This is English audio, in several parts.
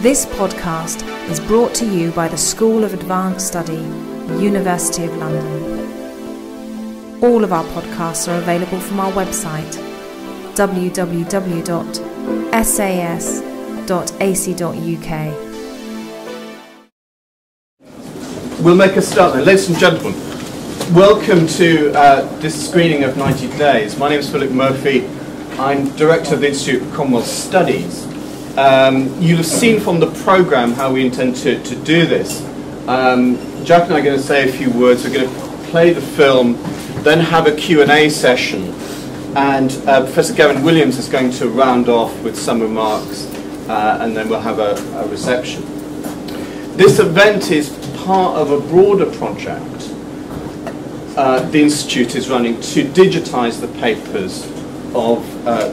This podcast is brought to you by the School of Advanced Study, University of London. All of our podcasts are available from our website, www.sas.ac.uk. We'll make a start then. Ladies and gentlemen, welcome to this screening of 90 Days. My name is Philip Murphy. I'm Director of the Institute for Commonwealth Studies. You'll have seen from the programme how we intend to do this. Jack and I are going to say a few words. We're going to play the film, then have a Q&A session, and Professor Gavin Williams is going to round off with some remarks, and then we'll have a reception. This event is part of a broader project the Institute is running to digitise the papers of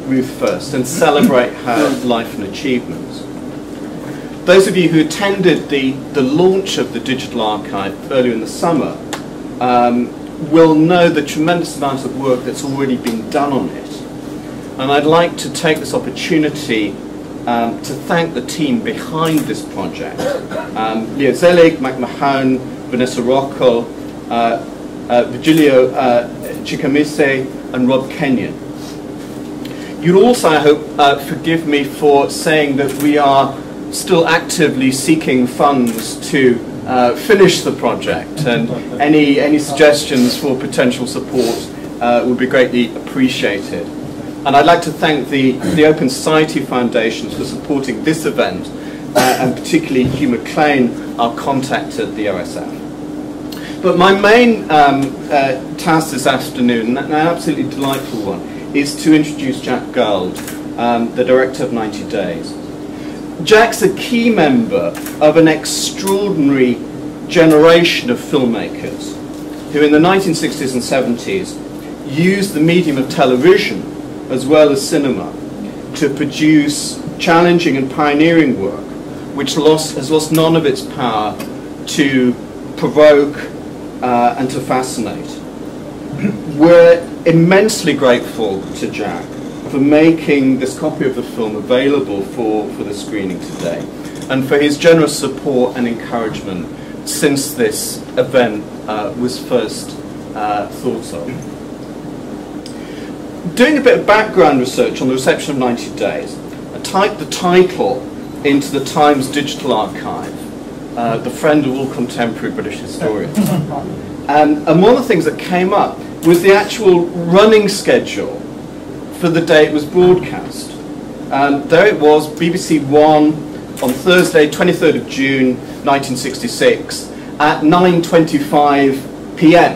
Ruth First and celebrate her life and achievements. Those of you who attended the launch of the digital archive earlier in the summer will know the tremendous amount of work that's already been done on it. And I'd like to take this opportunity to thank the team behind this project. Leo Zeilig, Mike Mahone, Vanessa Rocco, Vigilio Chikamise, and Rob Kenyon. You'll also, I hope, forgive me for saying that we are still actively seeking funds to finish the project, and any suggestions for potential support would be greatly appreciated. And I'd like to thank the Open Society Foundation for supporting this event, and particularly Hugh McLean, our contact at the OSF. But my main task this afternoon, and an absolutely delightful one, is to introduce Jack Gold, the director of 90 Days. Jack's a key member of an extraordinary generation of filmmakers who in the 1960s and 70s used the medium of television as well as cinema to produce challenging and pioneering work which has lost none of its power to provoke and to fascinate. We're immensely grateful to Jack for making this copy of the film available for the screening today, and for his generous support and encouragement since this event was first thought of. Doing a bit of background research on the reception of 90 Days, I typed the title into the Times Digital Archive, the friend of all contemporary British historians. And one of the things that came up was the actual running schedule for the day it was broadcast. And there it was, BBC One on Thursday, 23rd of June, 1966, at 9:25 p.m.,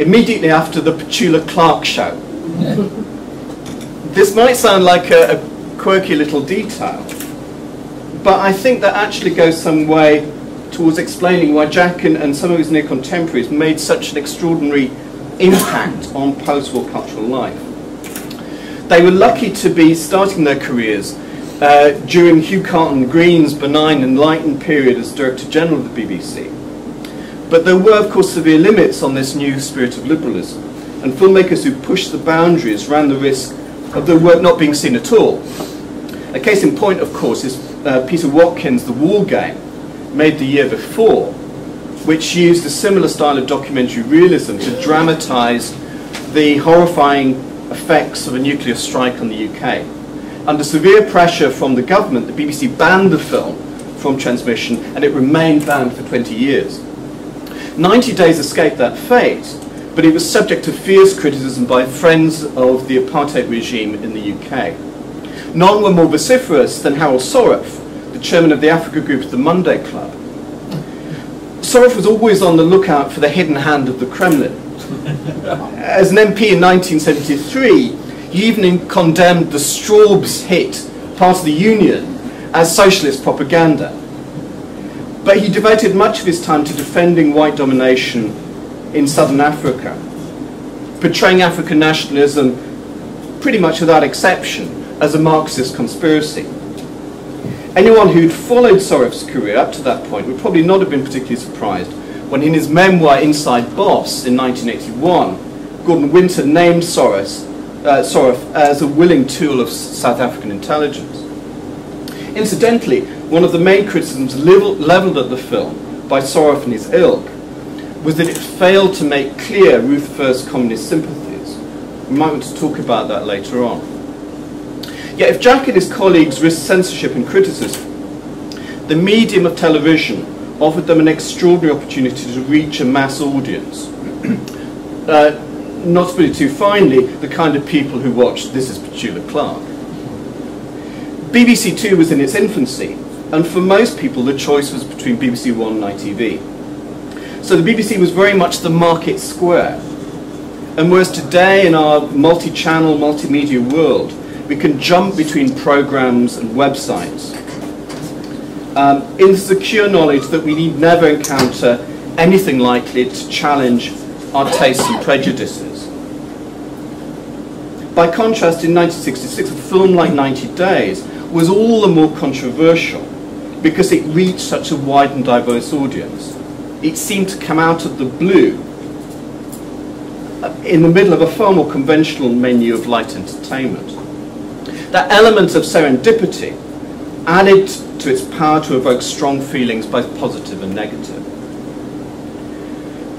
immediately after the Petula Clark show. This might sound like a quirky little detail, but I think that actually goes some way towards explaining why Jack and some of his near contemporaries made such an extraordinary impact on post-war cultural life. They were lucky to be starting their careers during Hugh Carlton Green's benign enlightened period as Director General of the BBC. But there were, of course, severe limits on this new spirit of liberalism, and filmmakers who pushed the boundaries ran the risk of their work not being seen at all. A case in point, of course, is Peter Watkins' The War Game, made the year before, which used a similar style of documentary realism to dramatise the horrifying effects of a nuclear strike on the UK. Under severe pressure from the government, the BBC banned the film from transmission, and it remained banned for 20 years. 90 Days escaped that fate, but it was subject to fierce criticism by friends of the apartheid regime in the UK. None were more vociferous than Harold Soref, the chairman of the Africa group of the Monday Club. Soref was always on the lookout for the hidden hand of the Kremlin. As an MP in 1973, he even condemned the Straub's hit, Part of the Union, as socialist propaganda. But he devoted much of his time to defending white domination in southern Africa, portraying African nationalism, pretty much without exception, as a Marxist conspiracy. Anyone who'd followed Soref's career up to that point would probably not have been particularly surprised when in his memoir Inside Boss in 1981, Gordon Winter named Soref as a willing tool of South African intelligence. In Incidentally, one of the main criticisms levelled at the film by Soref and his ilk was that it failed to make clear Ruth First's communist sympathies. We might want to talk about that later on. Yet if Jack and his colleagues risked censorship and criticism, the medium of television offered them an extraordinary opportunity to reach a mass audience. Not to put it too finely, the kind of people who watched This Is Petula Clark. BBC Two was in its infancy, and for most people the choice was between BBC One and ITV. So the BBC was very much the market square. And whereas today in our multi-channel, multimedia world, we can jump between programmes and websites in the secure knowledge that we need never encounter anything likely to challenge our tastes and prejudices. By contrast, in 1966, a film like 90 Days was all the more controversial because it reached such a wide and diverse audience. It seemed to come out of the blue in the middle of a far more conventional menu of light entertainment. That element of serendipity added to its power to evoke strong feelings, both positive and negative.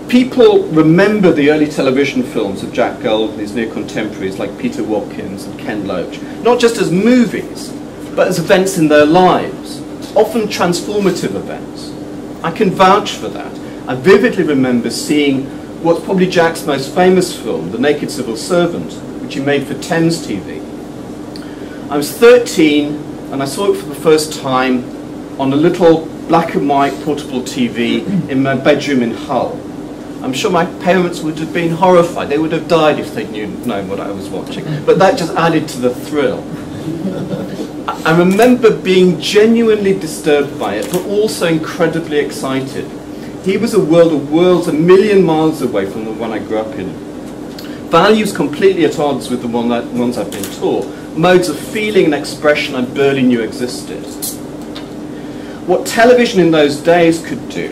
People remember the early television films of Jack Gold and his near contemporaries like Peter Watkins and Ken Loach, not just as movies, but as events in their lives, often transformative events. I can vouch for that. I vividly remember seeing what's probably Jack's most famous film, The Naked Civil Servant, which he made for Thames TV. I was 13 and I saw it for the first time on a little black and white portable TV in my bedroom in Hull. I'm sure my parents would have been horrified. They would have died if they'd known what I was watching. But that just added to the thrill. I remember being genuinely disturbed by it, but also incredibly excited. He was a world of worlds a million miles away from the one I grew up in. Values completely at odds with the ones I've been taught. Modes of feeling and expression I barely knew existed. What television in those days could do,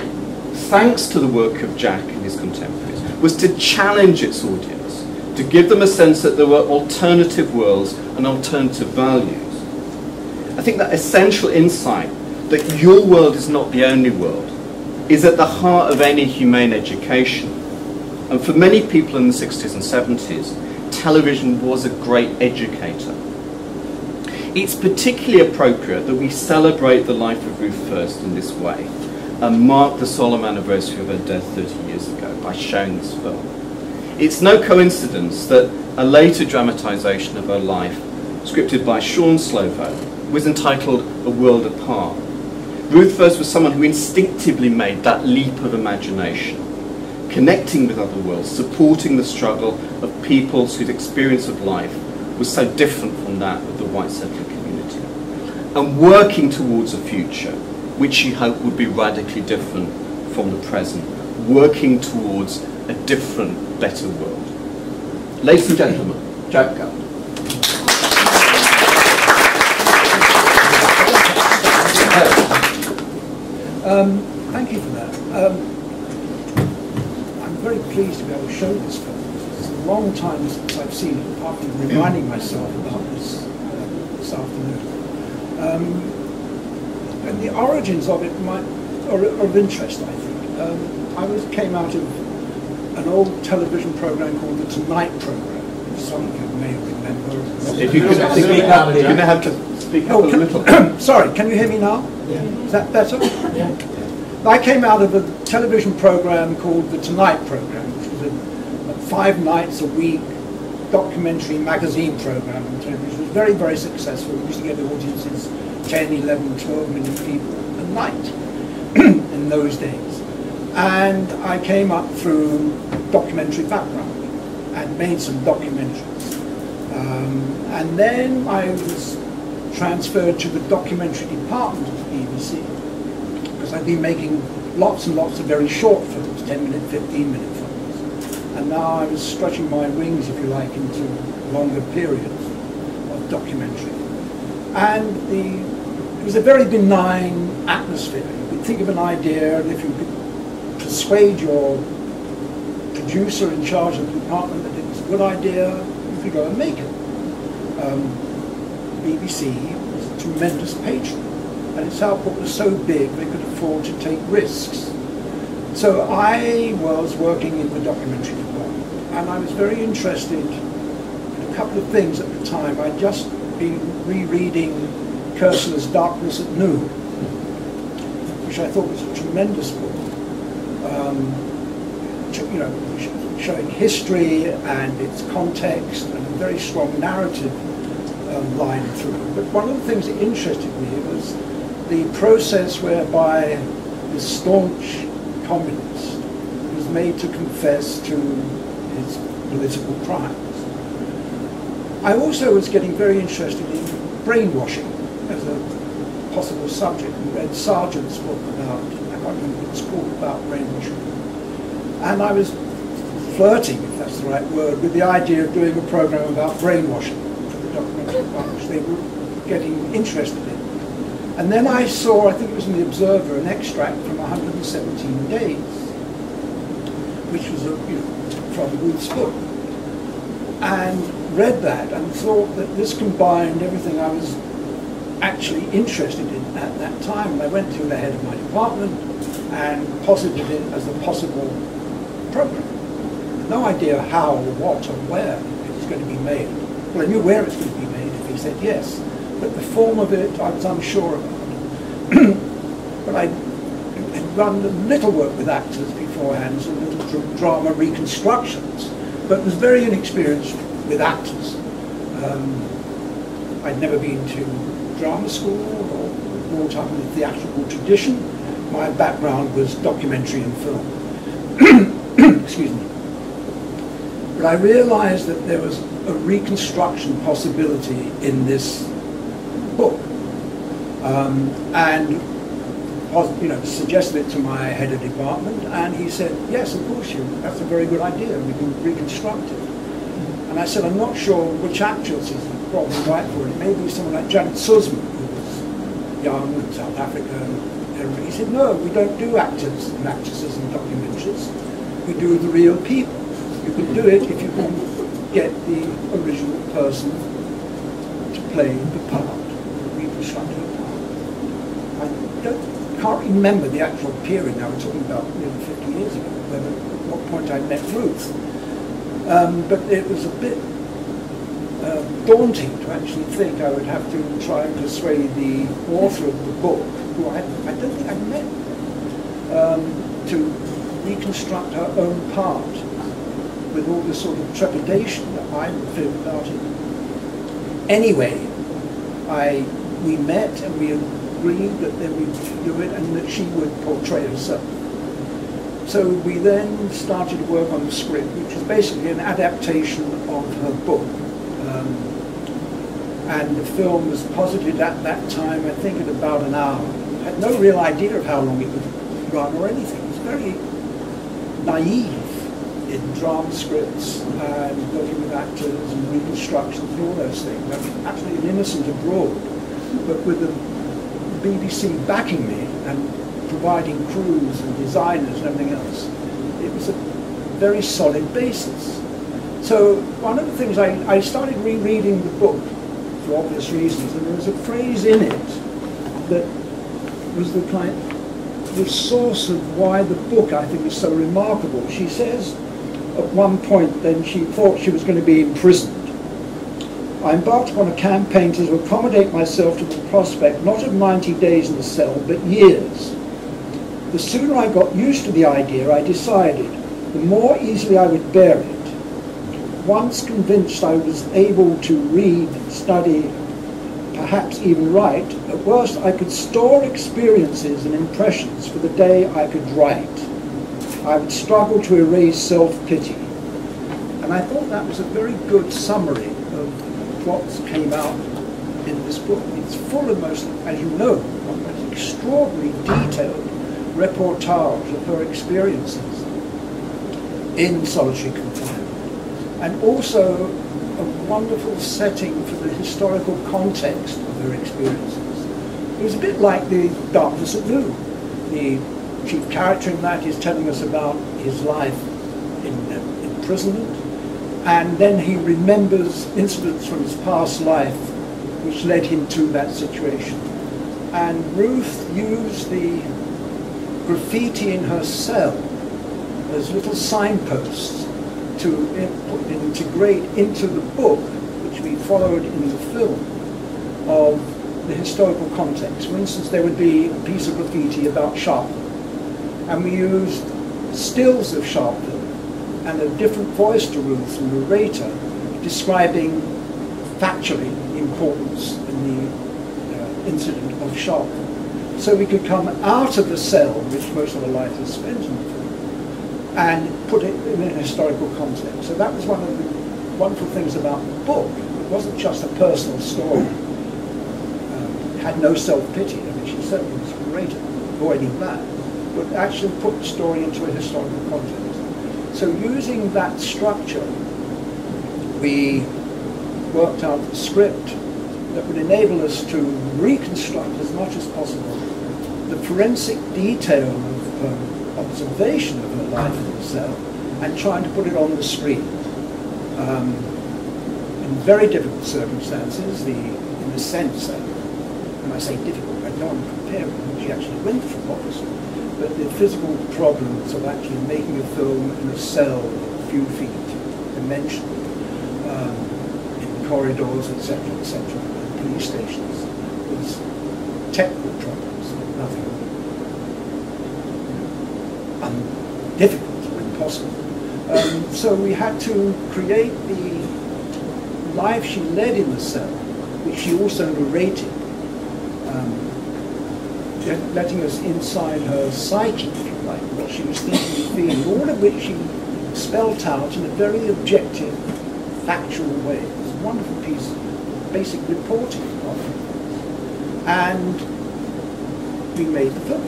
thanks to the work of Jack and his contemporaries, was to challenge its audience, to give them a sense that there were alternative worlds and alternative values. I think that essential insight that your world is not the only world is at the heart of any humane education. And for many people in the 60s and 70s, television was a great educator. It's particularly appropriate that we celebrate the life of Ruth First in this way, and mark the solemn anniversary of her death 30 years ago by showing this film. It's no coincidence that a later dramatisation of her life, scripted by Sean Slovo, was entitled A World Apart. Ruth First was someone who instinctively made that leap of imagination, connecting with other worlds, supporting the struggle of peoples whose experience of life was so different from that of the white settler community, and working towards a future which she hoped would be radically different from the present, working towards a different, better world. Ladies and gentlemen, Jack Gold. Thank you for that. I'm very pleased to be able to show this film. It's a long time since I've seen it, apart from reminding myself about this this afternoon. And the origins of it are of interest, I think. I came out of an old television program called the Tonight Program, which some of you may remember. If you could speak up, you're going to have to speak up a little. Sorry, can you hear me now? Yeah. Is that better? Yeah. I came out of a television program called the Tonight Program, which was a 5 nights a week documentary magazine program on television. It was very, very successful. We used to get audiences 10, 11, 12 million people a night in those days. And I came up through documentary background and made some documentaries. And then I was transferred to the documentary department of the BBC because I'd been making lots and lots of very short films, 10-minute, 15-minute films. And now I was stretching my wings, if you like, into longer periods of documentary. And it was a very benign atmosphere. You could think of an idea, and if you could persuade your producer in charge of the department that it was a good idea, you could go and make it. BBC was a tremendous patron and South Port was so big they could afford to take risks. So I was working in the documentary department, and I was very interested in a couple of things at the time. I'd just been rereading Kersla's Darkness at Noon, which I thought was a tremendous book, you know, showing history and its context and a very strong narrative line through. But one of the things that interested me was the process whereby the staunch communist was made to confess to his political crimes. I also was getting very interested in brainwashing as a possible subject, and read Sargent's book about, I can't remember what it's called, about brainwashing. And I was flirting, if that's the right word, with the idea of doing a program about brainwashing for the documentary part, which they were getting interested in. And then I saw, I think it was in The Observer, an extract from 117 Days, which was a, you know, from Ruth's book, and read that and thought that this combined everything I was actually interested in at that time. And I went to the head of my department and posited it as a possible program. No idea how, or what, or where it was going to be made. Well, I knew where it was going to be made if he said yes, but the form of it I was unsure about. But I had done a little work with actors beforehand, some little drama reconstructions, but was very inexperienced with actors. I'd never been to drama school or brought up in the theatrical tradition. My background was documentary and film. Excuse me. But I realized that there was a reconstruction possibility in this book, and you know, suggested it to my head of department, and he said, yes, of course, that's a very good idea, we can reconstruct it. And I said, I'm not sure which actors is probably right for it. Maybe someone like Janet Sussman, who was young and South African. He said, no, we don't do actors and actresses and documentaries. We do the real people. You can do it if you can get the original person to play the part, the reconstructed part. I can't remember the actual period now. We're talking about nearly 50 years ago, whether, at what point I met Ruth. But it was a bit daunting to actually think I would have to try and persuade the author of the book, who I don't think I met, to reconstruct her own part with all this sort of trepidation that I would feel about it. Anyway, we met and we agreed that they would do it and that she would portray herself. So we then started to work on the script, which is basically an adaptation of her book. And the film was posited at that time, I think, at about an hour. I had no real idea of how long it would run or anything. It was very naive in drama scripts and working with actors and reconstructions and all those things. I was absolutely innocent abroad, but with the BBC backing me and providing crews and designers and everything else, it was a very solid basis. So one of the things, I started rereading the book for obvious reasons, and there was a phrase in it that was the source of why the book, I think, is so remarkable. She says at one point then she thought she was going to be imprisoned. I embarked upon a campaign to accommodate myself to the prospect not of 90 days in the cell, but years. The sooner I got used to the idea, I decided, the more easily I would bear it. Once convinced I was able to read, study, perhaps even write, at worst I could store experiences and impressions for the day I could write. I would struggle to erase self-pity. And I thought that was a very good summary of what came out in this book. It's full of, most, as you know, an extraordinarily detailed reportage of her experiences in solitary confinement. And also a wonderful setting for the historical context of her experiences. It was a bit like the Darkness at Noon. The chief character in that is telling us about his life in imprisonment, and then he remembers incidents from his past life which led him to that situation. And Ruth used the graffiti in her cell as little signposts to integrate into the book, which we followed in the film, of the historical context. For instance, there would be a piece of graffiti about Sharpeville, and we used stills of Sharpeville and a different voice to Ruth, the narrator, describing factually the importance and the incident of Sharpeville. So we could come out of the cell, which most of our life is spent in, and put it in a historical context. So that was one of the wonderful things about the book. It wasn't just a personal story. It had no self-pity. I mean, she certainly was great at avoiding that, but actually put the story into a historical context. So using that structure, we worked out the script that would enable us to reconstruct as much as possible the forensic detail of her observation of her life in the cell and trying to put it on the screen. In very difficult circumstances, in the sense that, when I say difficult, I don't want to compare what she actually went through, obviously, but the physical problems of actually making a film in a cell a few feet dimension, in corridors, etc., and police stations, was technical problems, nothing difficult when possible. So we had to create the life she led in the cell, which she also narrated, letting us inside her psyche, if you like, what she was thinking and feeling, all of which she spelt out in a very objective, factual way. It was a wonderful piece of basic reporting of it. And we made the film.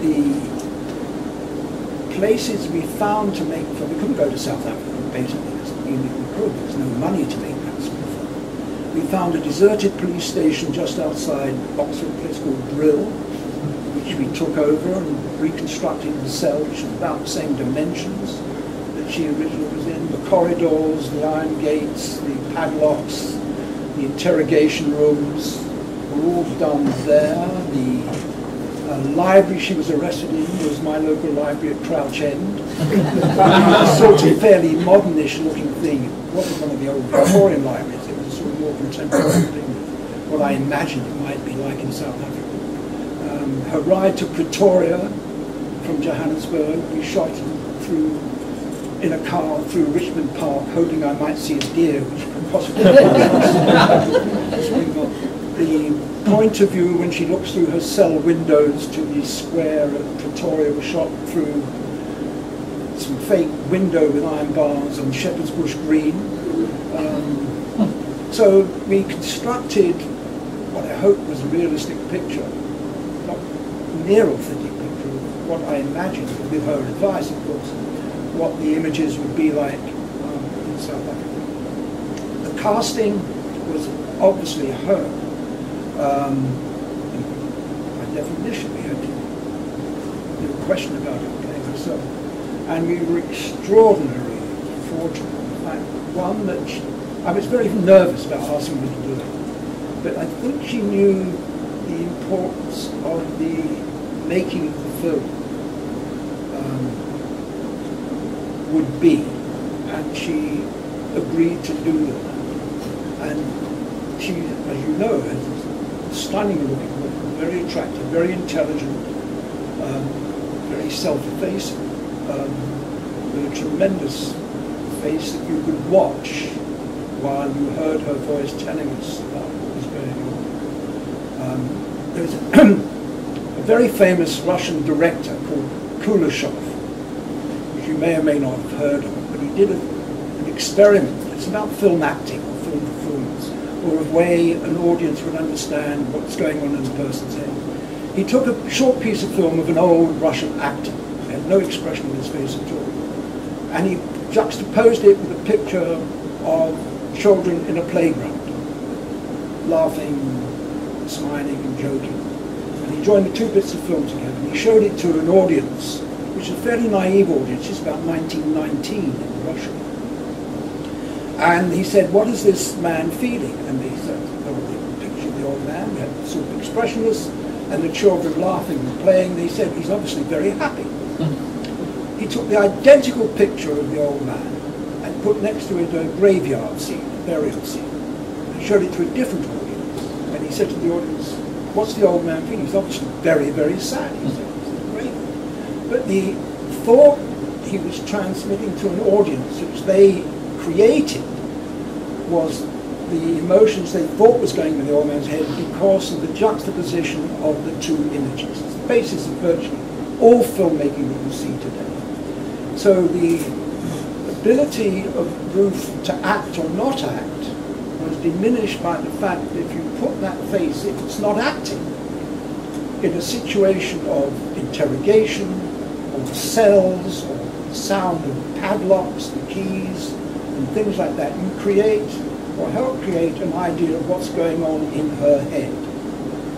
The places we found to make the film, we couldn't go to South Africa and basically there's no money to make that sort of film. We found a deserted police station just outside Oxford, a place called Brill, which we took over and reconstructed the cell, which was about the same dimensions that she originally was in. The corridors, the iron gates, the padlocks, the interrogation rooms were all done there. The library she was arrested in was my local library at Crouch End. A sort of fairly modernish looking thing. It wasn't one of the old Victorian libraries, it was a sort of more contemporary thing, what I imagined it might be like in South Africa. Her ride to Pretoria from Johannesburg, we shot through in a car through Richmond Park, hoping I might see a deer, which could possibly be the point of view when she looks through her cell windows to the square at Pretoria was shot through some fake window with iron bars on Shepherd's Bush Green. So we constructed what I hope was a realistic picture, not near authentic picture, what I imagined, with her advice of course, what the images would be like in South Africa. The casting was obviously her. By definition, we had no question about her playing herself. And we were extraordinarily fortunate. One that I was very nervous about asking her to do it, but I think she knew the importance of the making of the film would be, and she agreed to do that. And she, as you know, has stunning looking woman, very attractive, very intelligent, very self-effacing, with a tremendous face that you could watch while you heard her voice telling us about what was going on. There's a very famous Russian director called Kuleshov, which you may or may not have heard of, but he did an experiment. It's about film acting or film performance, or a way an audience would understand what's going on in the person's head. He took a short piece of film of an old Russian actor, he had no expression on his face at all, and he juxtaposed it with a picture of children in a playground, laughing, smiling and joking. And he joined the two bits of film together and he showed it to an audience, which is a fairly naive audience, it's about 1919 in Russia. And he said, what is this man feeling? And he said, oh, the picture of the old man, we had sort of expressionists, and the children laughing and playing, they said, he's obviously very happy. He took the identical picture of the old man and put next to it a graveyard scene, a burial scene, and showed it to a different audience. And he said to the audience, what's the old man feeling? He's obviously very, very sad. He said, great. But the thought he was transmitting to an audience which they created was the emotions they thought was going in the old man's head because of the juxtaposition of the two images. It's the basis of virtually all filmmaking that you see today. So the ability of Ruth to act or not act was diminished by the fact that if you put that face, if it's not acting, in a situation of interrogation, or cells, or sound of padlocks, the keys, and things like that, you create or help create an idea of what's going on in her head,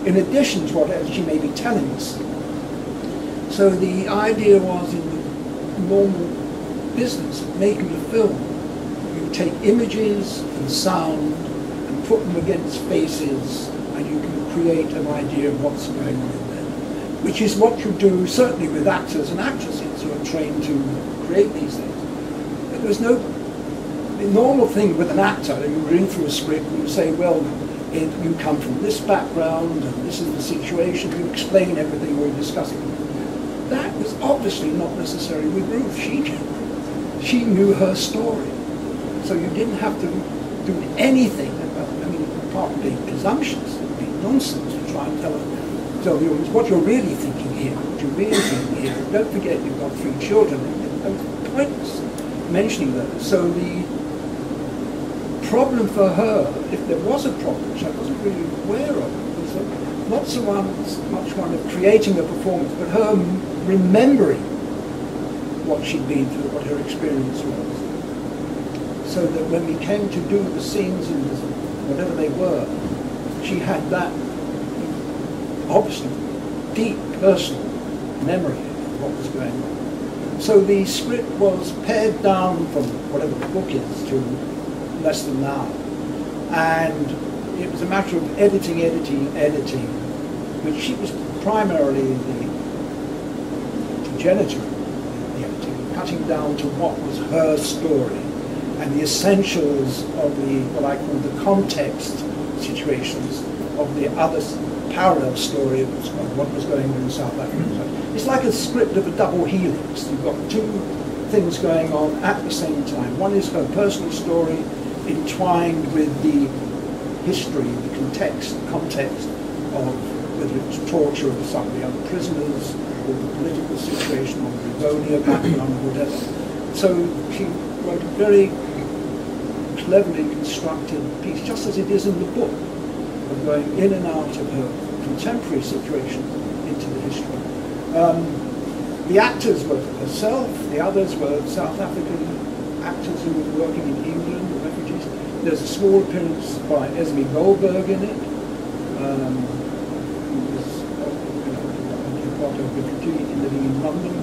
in addition to what she may be telling us. So the idea was, in the normal business of making a film, you take images and sound and put them against faces, and you can create an idea of what's going on in there, which is what you do certainly with actors and actresses who are trained to create these things. But there's no the normal thing with an actor, you read through a script and you say, well, you come from this background and this is the situation, you explain everything we're discussing. That was obviously not necessary with Ruth. She knew her story. So you didn't have to do anything about, I mean, apart from being presumptions, it would be nonsense to try and tell the audience what you're really thinking here, what you're really thinking here. And don't forget you've got three children, and it was pointless mentioning those. So the problem for her, if there was a problem, which I wasn't really aware of, was not so much one of creating a performance, but her remembering what she'd been through, what her experience was. So that when we came to do the scenes in this, whatever they were, she had that obviously deep personal memory of what was going on. So the script was pared down from whatever the book is to less than an hour, and it was a matter of editing, which she was primarily the progenitor of the editing, cutting down to what was her story and the essentials of the, what I call the context situations of the other parallel story of what was going on in South Africa. It's like a script of a double helix. You've got two things going on at the same time. One is her personal story entwined with the history, the context of whether it's torture of some of the other prisoners, or the political situation, or the Rivonia background, or whatever. So she wrote a very cleverly constructed piece, just as it is in the book, of going in and out of her contemporary situation into the history. The actors were herself, the others were South African actors who were working in England, the refugees. There's a small appearance by Esme Goldberg in it, who was part of the refugee living in London.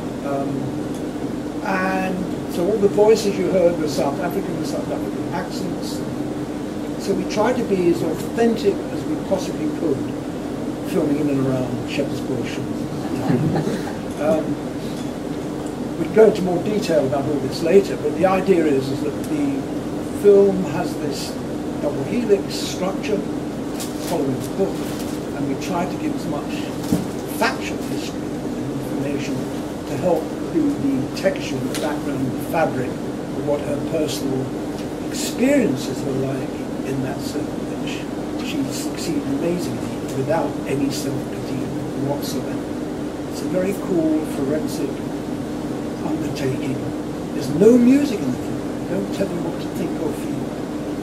And so all the voices you heard were South African, with South African accents. So we tried to be as authentic as we possibly could, filming in and around Shepherd's Bush. We'd go into more detail about all this later, but the idea is that the film has this double helix structure following the book, and we try to give as much factual history and information to help do the texture, the background, the fabric of what her personal experiences were like in that circle, which she succeeded amazingly without any self-pity whatsoever. It's a very cool forensic undertaking. There's no music in the film. I don't tell you what to think or feel.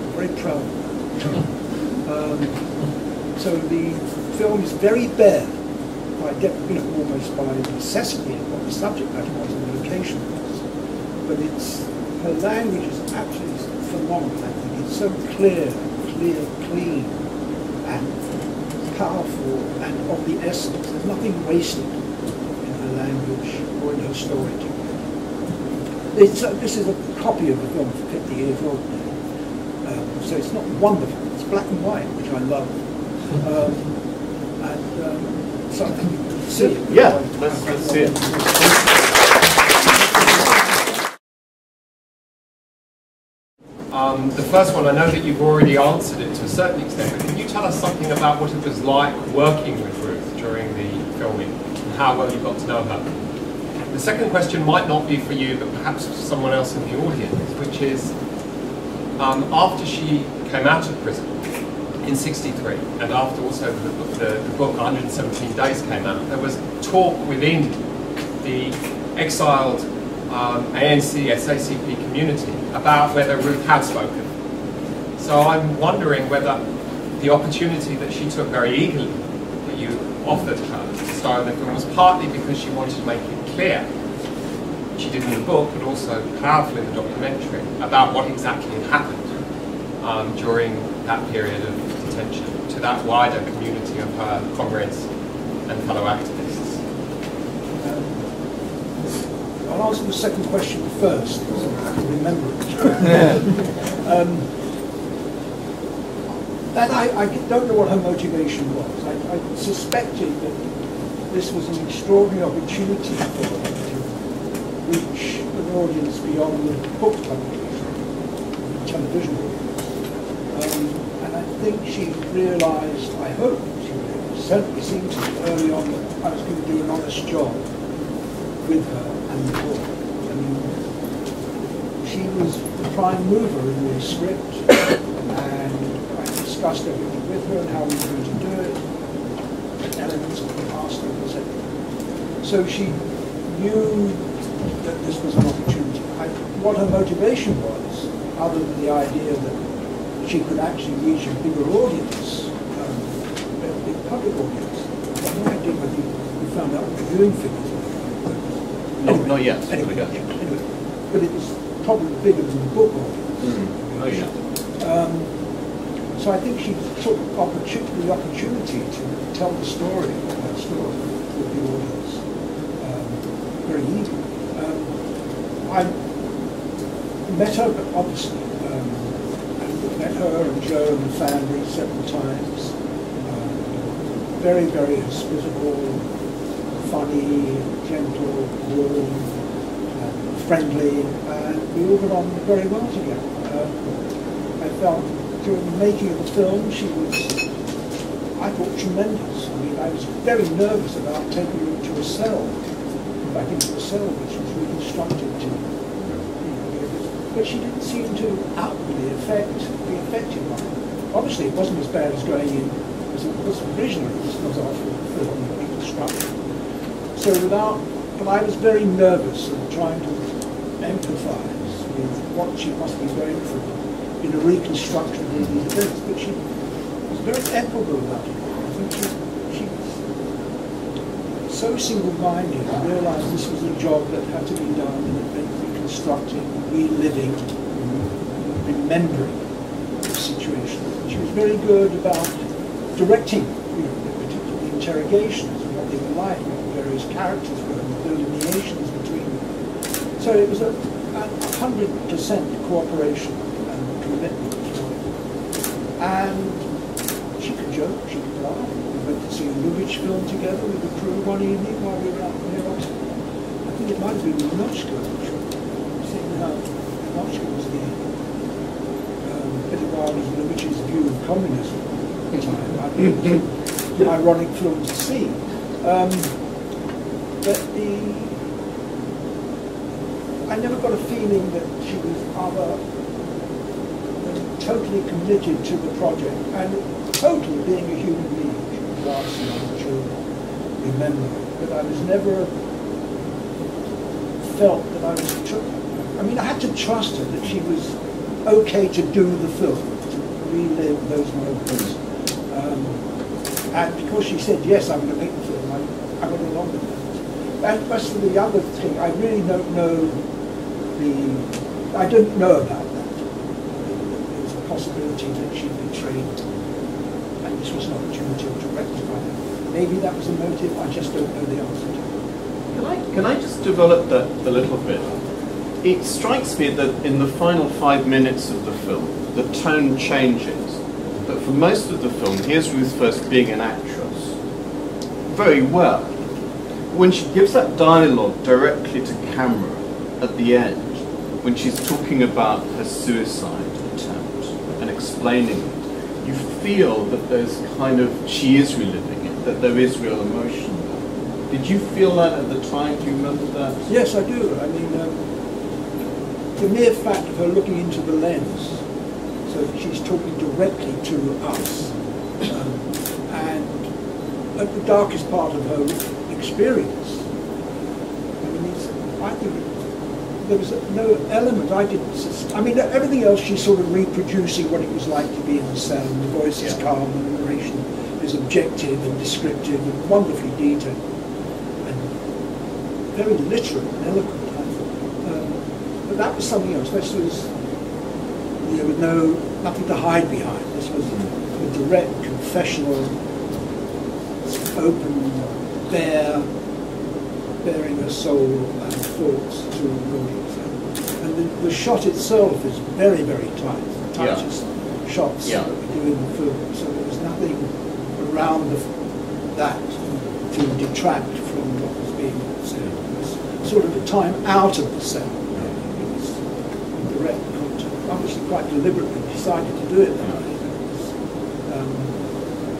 I'm very proud of that. So the film is very bare, almost by necessity of what the subject matter was and the location was. But her language is absolutely phenomenal, I think. It's so clear, clean, and powerful, and of the essence. There's nothing wasted in her language or in her story. This is a copy of the film for 50 years old now, so it's not wonderful. It's black and white, which I love. So I think we can see it. Yeah, let's see it. The first one, I know that you've already answered it to a certain extent, but can you tell us something about what it was like working with Ruth during the filming and how well you got to know her? The second question might not be for you, but perhaps for someone else in the audience, which is, after she came out of prison in '63, and after also the book 117 Days came out, there was talk within the exiled ANC, SACP community about whether Ruth had spoken. So I'm wondering whether the opportunity that she took very eagerly, that you offered her to star in the film, was partly because she wanted to make it clear, she did in the book, but also powerfully in the documentary, about what exactly had happened during that period of detention to that wider community of her comrades and fellow activists. I'll answer the second question first, because I can remember it. I don't know what her motivation was. I suspected that this was an extraordinary opportunity for her to reach an audience beyond the book publication, the television audience. And I think she realised, I hope she realised, certainly seemed to me early on, that I was going to do an honest job with her and the book. I mean, she was the prime mover in the script, and I discussed everything with her and how we were going to do it, elements of the past, etc. So she knew that this was an opportunity. What her motivation was, other than the idea that she could actually reach a bigger audience, a big public audience. I have no idea whether we found out what the viewing figures were. Anyway, not yet. Anyway, yeah, anyway. But it was probably bigger than the book audience. Mm-hmm. Not yet. So I think she took the opportunity to tell the story of her story to the audience very eagerly. I met her, but obviously. Met her and Joe and the family several times. Very, very hospitable, funny, gentle, warm, friendly, and we all got on very well together. I felt during the making of the film she was, I thought, tremendous. I mean, I was very nervous about taking her to a cell, back into a cell which was reconstructed to. But she didn't seem to outwardly be affected by it. Obviously, it wasn't as bad as going in as it was originally, as it was after the film reconstruction. So without, but I was very nervous and trying to empathise with what she must be going through in a reconstruction of these events. But she was very equable about it. I think she was so single-minded and realised this was a job that had to be done in a big, reconstructing, reliving, remembering the situation. She was very good about directing, you know, particularly interrogations and what they were like, what the various characters were, and the delineations between them. So it was a 100% cooperation and commitment. And she could joke, she could laugh. We went to see a Lubitsch film together with the crew one evening while we were out near Oxford. I think it might have been Lubitsch. Nochka was the Peter Watkins, which is view of communism at the time. I mean, it was an ironic film to see. But I never got a feeling that she was totally committed to the project and totally being a human being. She was asking other children, remembering. But I was never felt that I was I mean, I had to trust her that she was okay to do the film, to relive those moments. And because she said, yes, I'm going to make the film, I went along with it. And as for the other thing, I really don't know I don't know about that. There's a possibility that she betrayed, and this was an opportunity to rectify that. Maybe that was a motive, I just don't know the answer to it. Can I just develop that a little bit? It strikes me that in the final 5 minutes of the film, the tone changes. But for most of the film, here's Ruth First being an actress very well. When she gives that dialogue directly to camera at the end, when she's talking about her suicide attempt and explaining it, you feel that there's kind of, she is reliving it, that there is real emotion there. Did you feel that at the time? Do you remember that? Yes, I do. I mean, the mere fact of her looking into the lens, so she's talking directly to us, and at the darkest part of her experience. I mean, it's, I think there was no element, I didn't, I mean, everything else she's sort of reproducing what it was like to be in the cell, and the voice is calm, and the narration is objective and descriptive and wonderfully detailed, and very literate and eloquent. But that was something else. This was, there was no, nothing to hide behind. This was a direct, confessional, open, bearing her soul and thoughts to the audience. And the shot itself is very, very tight. The tightest shots that we do in the film. So there was nothing around that to detract from what was being said. It was sort of a time out of the sound. Obviously quite deliberately decided to do it that way.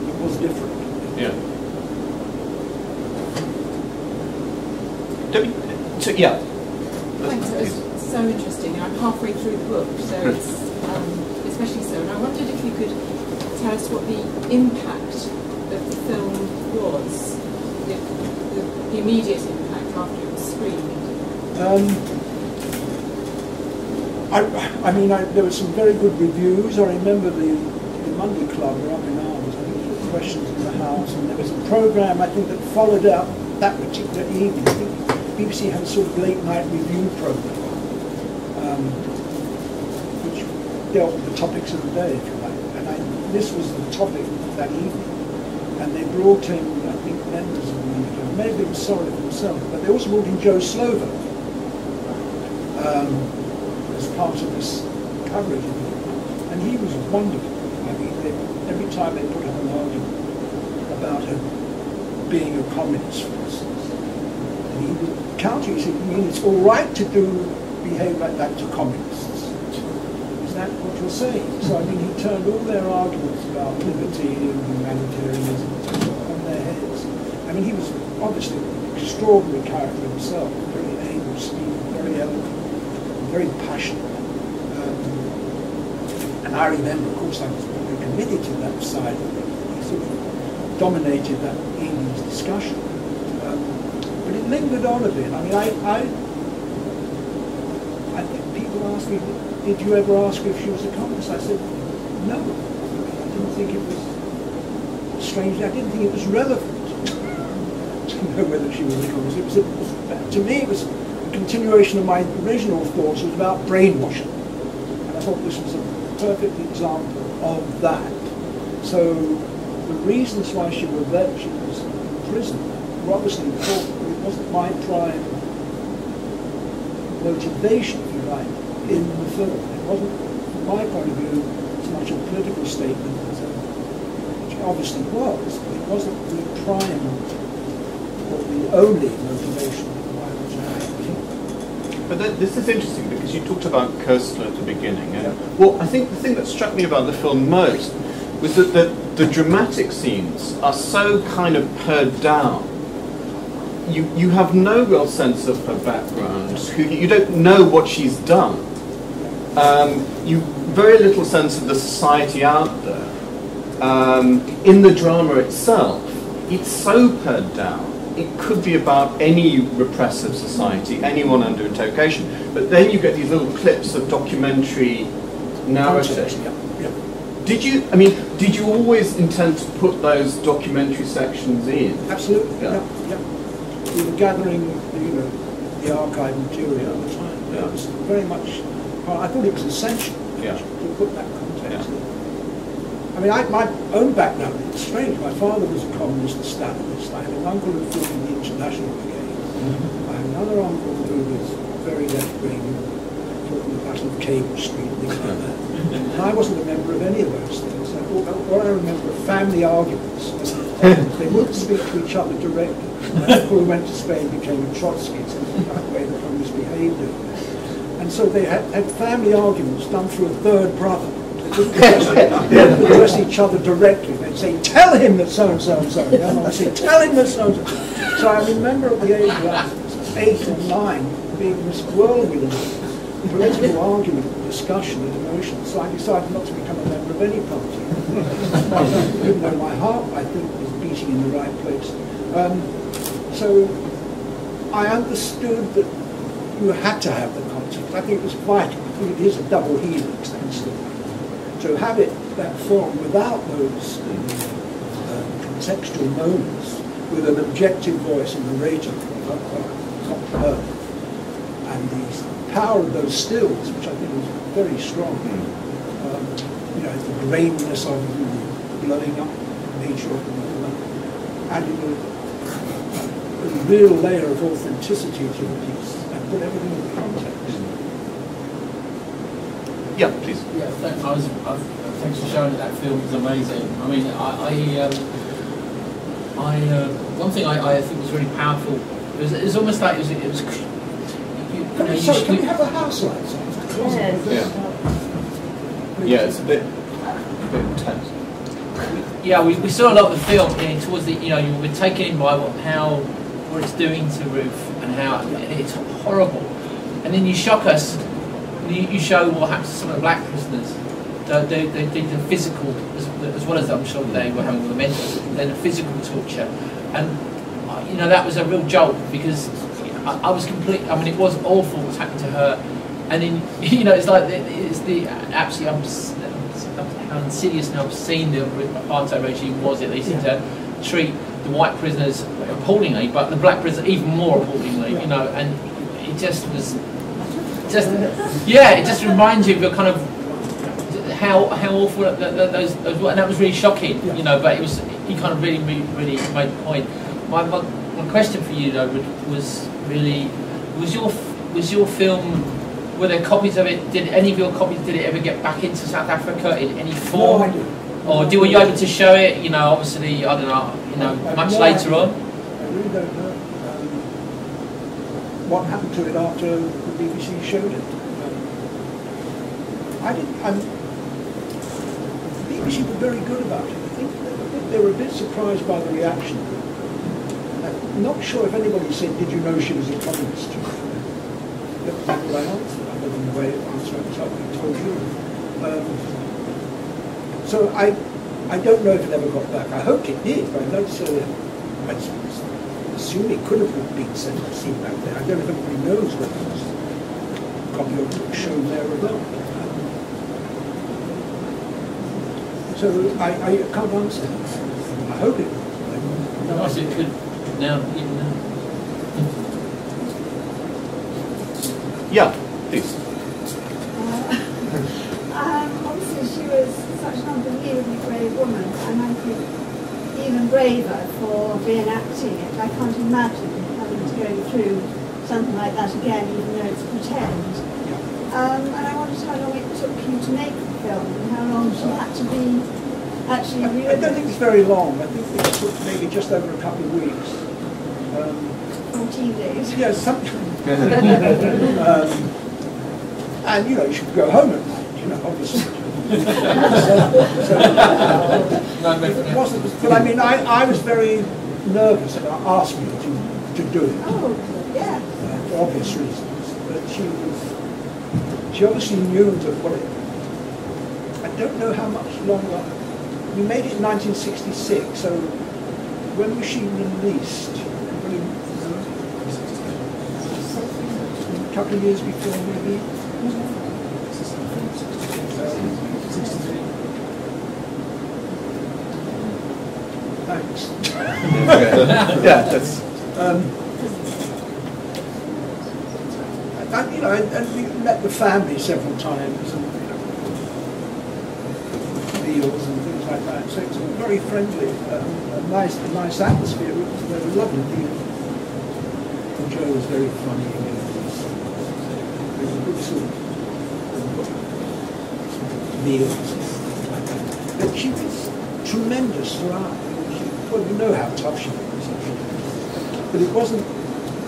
It was different. Yeah. So, yeah. Thanks, it was so interesting. I'm halfway through the book, so it's especially so. And I wondered if you could tell us what the impact of the film was, the immediate impact after it was screened. I mean, there were some very good reviews. I remember the Monday Club were up in arms. I think there were questions in the house, and there was a programme, I think, that followed up that particular evening. I think BBC had a sort of late-night review programme, which dealt with the topics of the day, if you like. And this was the topic of that evening. And they brought in, I think, members of the Monday Club. Maybe it was Soref himself, but they also brought in Joe Slovo. As part of this coverage, and he was wonderful. I mean, every time they put up an argument about her being a communist, for instance, and he would counter. He said, "You mean it's all right to behave like that to communists? Is that what you're saying?" So I mean, he turned all their arguments about liberty and humanitarianism on their heads. I mean, he was obviously an extraordinary character himself, very able speaker, very eloquent, very passionate, and I remember, of course, I was very committed to that side of it. He sort of dominated that evening's discussion, but it lingered on a bit. I mean, I think people asked me, "Did you ever ask her if she was a communist?" I said, "No, I didn't think it was strange. I didn't think it was relevant to know whether she was a communist. It was to me, it was." Continuation of my original thoughts was about brainwashing, and I thought this was a perfect example of that. So the reasons why she was there, she was in prison, were obviously important. It wasn't my prime motivation, if you like, in the film. It wasn't, from my point of view, as much a political statement as it obviously was, but it wasn't the prime or the only motivation. But this is interesting because you talked about Koestler at the beginning. And well, I think the thing that struck me about the film most was that the dramatic scenes are so kind of pared down. You have no real sense of her background. You don't know what she's done. You very little sense of the society out there. In the drama itself, it's so pared down. It could be about any repressive society, anyone under interrogation, but then you get these little clips of documentary narrative. Did you always intend to put those documentary sections in? Absolutely. We were gathering, the archive material at the time. It was very much. Well, I thought it was essential to put that context in. I mean, my own background, it's strange. My father was a communist, a Stalinist. I had an uncle who fought in the International Brigade. I had another uncle who was very left-wing, fought in the Battle of Cable Street, things like that. And I wasn't a member of any of those things. I what I remember are family arguments. They wouldn't speak to each other directly. My uncle who went to Spain became a Trotskyist, the way the Huns behaved. And so they had family arguments done through a third brother. They didn't address each other directly. They'd say, tell him that so-and-so and so. And I'd say, tell him that so-and-so. So I remember at the age of 8 or 9 being this whirlwind of political argument, discussion and emotion. So I decided not to become a member of any party. Even though my heart, I think, was beating in the right place. So I understood that you had to have the concept. I think it was vital. I think it is a double helix, to have it that form without those contextual moments, with an objective voice and the rate of and the power of those stills, which I think was very strong. You know, the grainness of the blowing up nature of the animal. A real layer of authenticity to the piece and put everything in context. Yeah, please. Yeah, thanks. Thanks for showing that film. It's amazing. I mean, one thing I think was really powerful. It was almost like it was. Sorry, can we have a house light? Yes. Yeah. Yeah, it's a bit tense. Yeah, we saw a lot of the film, and towards the you were taken in by what it's doing to Ruth and how it's horrible, and then you shock us. You show what happens to some of the black prisoners. They did the physical as well as I'm sure they were having the mental, then the physical torture, and that was a real jolt because I was complete. I mean, it was awful what's happened to her, and then it's like it's the absolutely how insidious and obscene the apartheid regime was. At least to treat the white prisoners appallingly, but the black prisoners even more appallingly. Yeah. And it just was, it just reminds you of kind of how awful those were, and that was really shocking. Yeah. But it was he kind of really made the point. My question for you though was really was your film. Were there copies of it? Did any of your copies? Did it ever get back into South Africa in any form? No, I didn't. Or were you able to show it? Obviously, I don't know. Much later on. I really don't know what happened to it after the BBC showed it. I didn't. The BBC were very good about it. I think they were a bit surprised by the reaction. I'm not sure if anybody said, "Did you know she was a communist?" That people I answered. In the way of answering something told you. So I don't know if it ever got back. I hoped it did, but I don't assume it could have been seen back there. I don't know if anybody knows whether it was a copy of the show there or not. So I can't answer that. I hope it was. No, it could now, even now. Yeah. Please. Obviously, she was such an unbelievably brave woman, and I think even braver for reenacting it. I can't imagine having to go through something like that again, even though it's pretend. And I wondered how long it took you to make the film, and how long she had to be actually real. I don't think it's very long. I think it took maybe just over a couple of weeks. 14 days. Yeah, something. And you should go home at night, obviously. It wasn't, but I mean, I was very nervous and I asked me to do it. Oh, yeah. For obvious reasons. But she obviously knew that what it. I don't know how much longer. We made it in 1966, so when was she released? A couple of years before, maybe. Thanks. Yeah, that's. And we met the family several times, and meals and things like that. So it's very friendly, a nice atmosphere. They were lovely people. And Joe was very funny. It was a good sort of meals. she was tremendous throughout. Well, you know how tough she was. But it wasn't,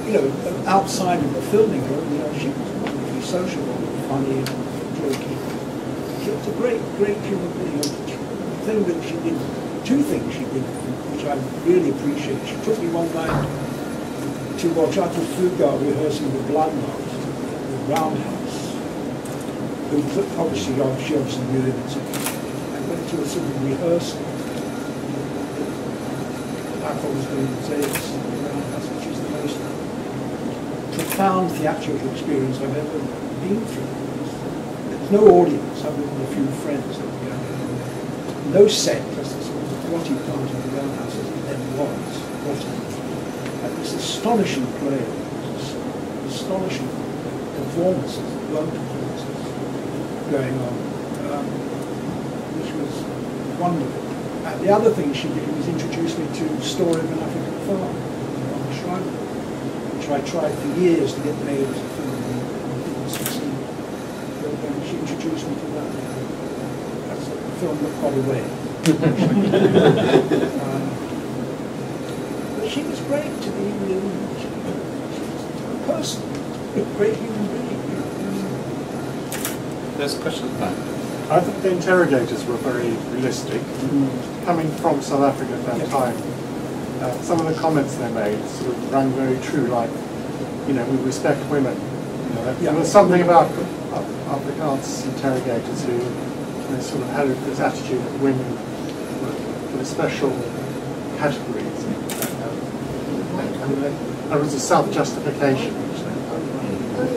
you know, outside of the filming room, you know, she was wonderfully sociable and funny and jokey. She was a great, great human being. The thing that she did, two things she did, which I really appreciate. She took me one night to watch Arthur Fugard rehearsing the Bloodhounds, the Roundhouse, who obviously, she obviously knew him, and went to a sort of rehearsal. I was going to say this, which is the most profound theatrical experience I've ever been through. There's no audience other than a few friends that were going on. No set, because this was a grotty part of the Roundhouse as it then was. And this astonishing play, this astonishing performances, blood performances going on, which was wonderful. The other thing she did was introduce me to the story of an African farm on the Sharpeville, which I tried for years to get made as a film and didn't succeed. But then she introduced me to that. That's the film that got away. But she was great to me. She was a person, a great human being. There's a question at the back. I think the interrogators were very realistic. Mm. Coming from South Africa at that time, some of the comments they made sort of rang very true, like, you know, we respect women. You know, there was something about Afrikaans interrogators who, you know, sort of had this attitude that women were a special category. And there was a self-justification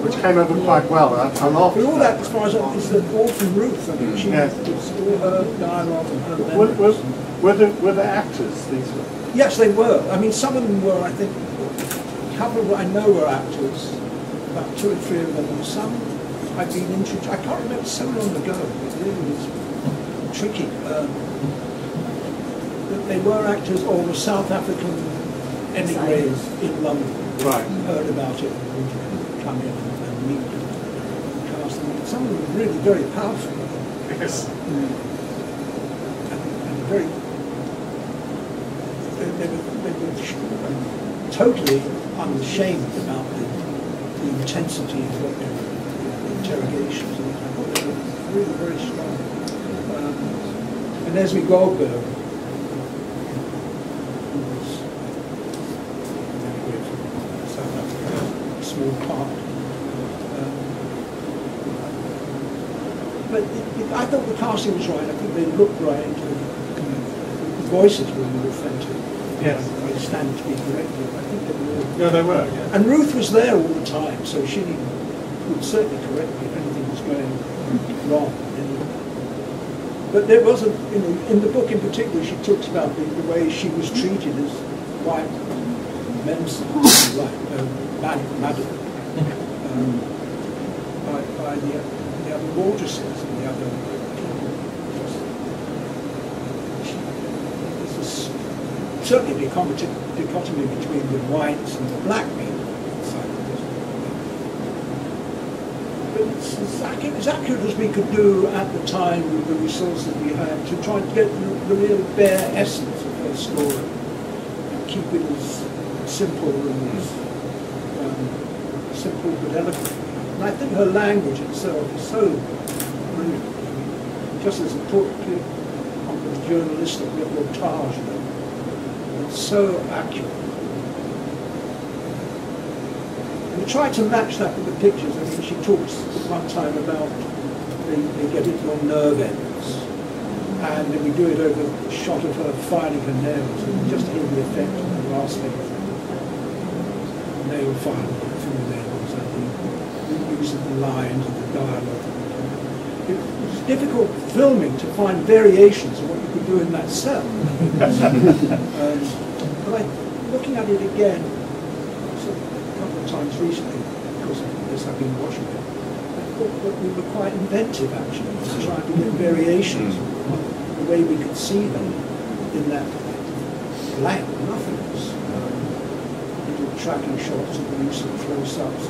which came over quite well. I'm off. But all that, as far as I was an orphan Ruth, I mean, she was all her dialogue and her memories. Were the actors, these were? Yes, they were. I mean, some of them were, I think, a couple of, I know, were actors, about two or three of them, and some I've been introduced. I can't remember, so long ago, it really was tricky. They were actors or were South African emigres in London. Right. Heard about it. Come in and meet and cast them. Some of them were really very powerful. Yes. And very, they were totally unashamed about the intensity of what the interrogations. And I thought they were really very strong. And Esme Goldberg, who was anyway from South Africa, a small part. But I thought the casting was right. I think they looked right. The voices were more authentic. Yes. I stand to be corrected. I think they were. Yeah, they were. Yeah. And Ruth was there all the time, so she would certainly correct me if anything was going wrong. But there wasn't, you know, in the book in particular, she talks about the way she was treated as white medicine, like madam, by the other Waterses and the other people. There's certainly a dichotomy between the whites and the black people inside the district. But it's as accurate as we could do at the time with the resources we had to try to get the real bare essence of her story and keep it as simple and as simple but eloquent. And I think her language itself is so brilliant. I mean, just as important on the journalistic reportage, you know, it's so accurate. And we try to match that with the pictures. I mean, she talks at one time about they get it on nerve ends, and then we do it over a shot of her filing her nails, and just hear the effect of the last thing. Nail filing. Of the lines and the dialogue. It was difficult filming to find variations of what you could do in that cell. But looking at it again, so a couple of times recently, because of this I've been watching it, I thought that we were quite inventive actually, to try to get variations on the way we could see them in that blank nothingness. Little tracking shots and the use of close-ups.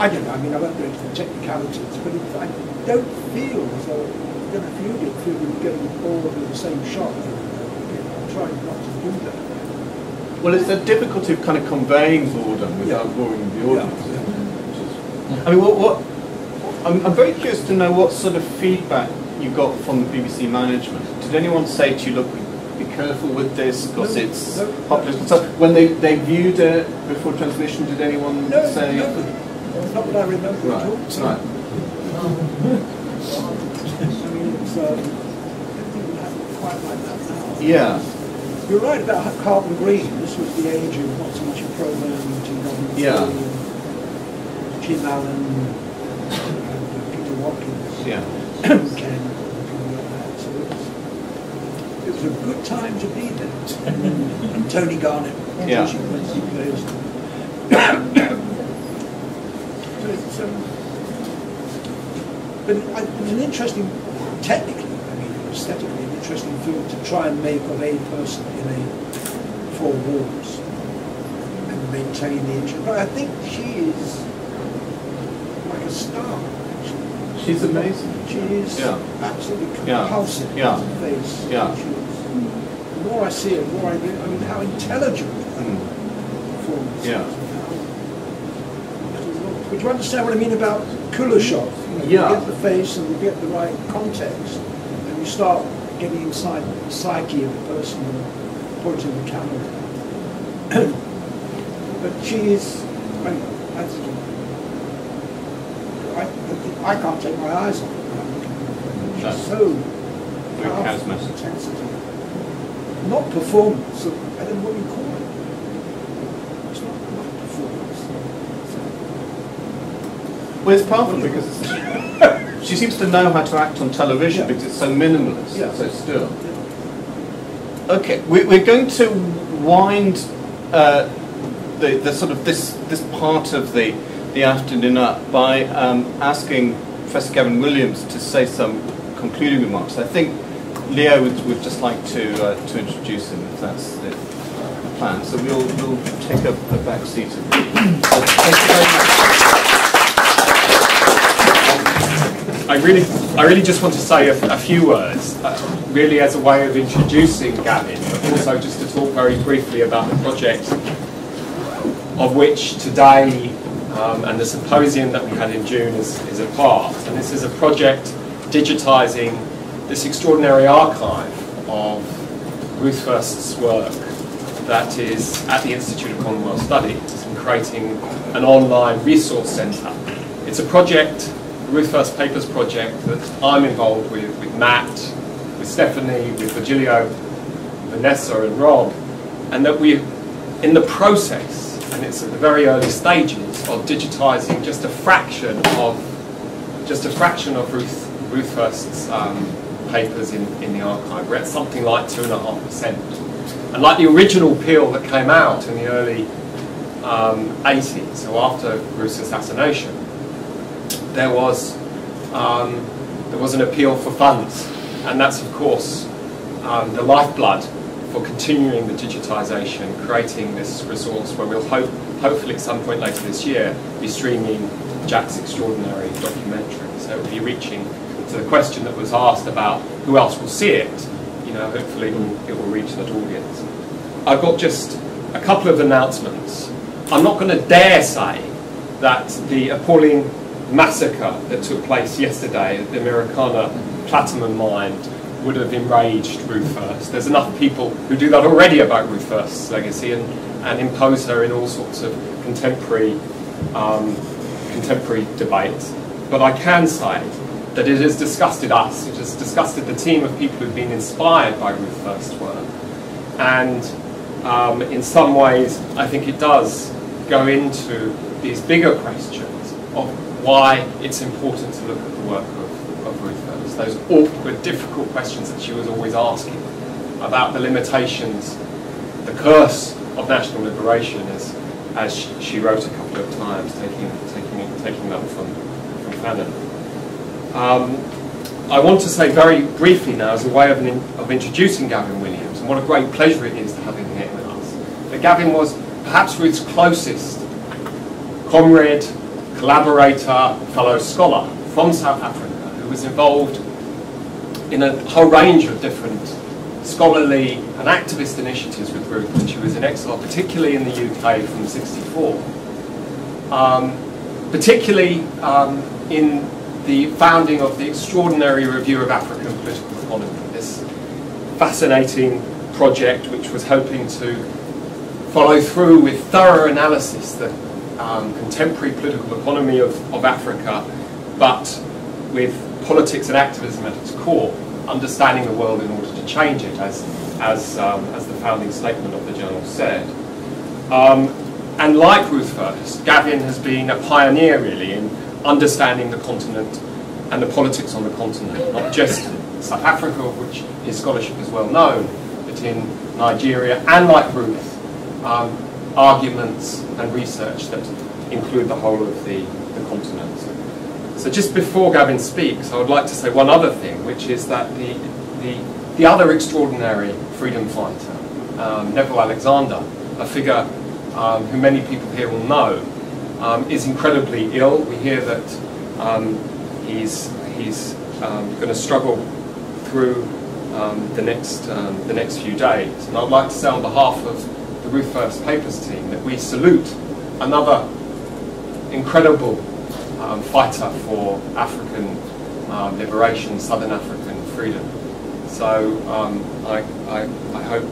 I don't know, I mean, I won't go into the technicalities, but I don't feel as though going to feed it, if you were getting all of the same shot. I'm trying not to do that. Well, it's the difficulty of kind of conveying boredom without boring the audience. Yeah. Yeah. I mean, I'm very curious to know what sort of feedback you got from the BBC management. Did anyone say to you, look, be careful with this because it's popular? So when they viewed it before translation, did anyone say? No, not that I remember at all. Right. I mean, it's, quite like that now. Yeah. You're right about Carlton Green. This was the age of not so much a program, Jim Allen, and Peter Watkins. Yeah. It was a good time to be there. And Tony Garnett. Yeah. So it's, but it was an interesting, technically, I mean, aesthetically, an interesting film to try and make of a person in a four walls and maintain the interest. But I think she is like a star. She's amazing. She is absolutely compulsive in the face. Yeah. The more I see her, the more I realize, I mean, how intelligent that performance is. But you understand what I mean about Kuleshov? You get the face and you get the right context, and you start getting inside the psyche of the person pointing the camera. But she is, I mean, I can't take my eyes off her. She's so powerful and intensity. Not performance. I don't know what you call it. It's not performance. Well, it's powerful because she seems to know how to act on television because it's so minimalist. Yeah. So still. Yeah. Okay, we're going to wind the sort of this part of the afternoon up by asking Professor Gavin Williams to say some concluding remarks. I think Leo would just like to introduce him, if that's the plan. So we'll take a back seat. So thank you very much. I really just want to say a few words, really as a way of introducing Gavin, but also just to talk very briefly about the project of which today and the symposium that we had in June is a part. And this is a project digitising this extraordinary archive of Ruth First's work that is at the Institute of Commonwealth Studies and creating an online resource centre. It's a project, Ruth First Papers project, that I'm involved with Matt, with Stephanie, with Vigilio, Vanessa and Rob, and that we're in the process, and it's at the very early stages of digitising just a fraction of Ruth First's papers in the archive. We're at something like 2.5%, and like the original appeal that came out in the early 80s, so after Ruth's assassination, there was an appeal for funds, and that's of course the lifeblood for continuing the digitisation, creating this resource where we'll hopefully at some point later this year be streaming Jack's extraordinary documentary. So it will be reaching to the question that was asked about who else will see it. You know, hopefully it will reach that audience. I've got just a couple of announcements. I'm not going to dare say that the appalling massacre that took place yesterday at the Americana platinum mine would have enraged Ruth First. There's enough people who do that already about Ruth First's legacy and impose her in all sorts of contemporary debates. But I can say that it has disgusted us, it has disgusted the team of people who've been inspired by Ruth First's work. And in some ways, I think it does go into these bigger questions of why it's important to look at the work of Ruth First. Those awkward, difficult questions that she was always asking about the limitations, the curse of national liberation, as she wrote a couple of times, taking that from Fanon. I want to say very briefly now, as a way of introducing Gavin Williams, and what a great pleasure it is to have him here with us, that Gavin was perhaps Ruth's closest comrade, collaborator, fellow scholar from South Africa, who was involved in a whole range of different scholarly and activist initiatives with Ruth, and she was in exile, particularly in the UK from '64. Particularly in the founding of the Extraordinary Review of African Political Economy, this fascinating project which was hoping to follow through with thorough analysis the contemporary political economy of Africa, but with politics and activism at its core, understanding the world in order to change it, as the founding statement of the journal said. And like Ruth First, Gavin has been a pioneer really in understanding the continent and the politics on the continent, not just South Africa, of which his scholarship is well known, but in Nigeria, and like Ruth, arguments and research that include the whole of the continent. So just before Gavin speaks, I would like to say one other thing, which is that the other extraordinary freedom fighter, Neville Alexander, a figure who many people here will know, is incredibly ill. We hear that he's going to struggle through the next few days. And I'd like to say on behalf of the Ruth First Papers team that we salute another incredible fighter for African liberation, Southern African freedom. So I hope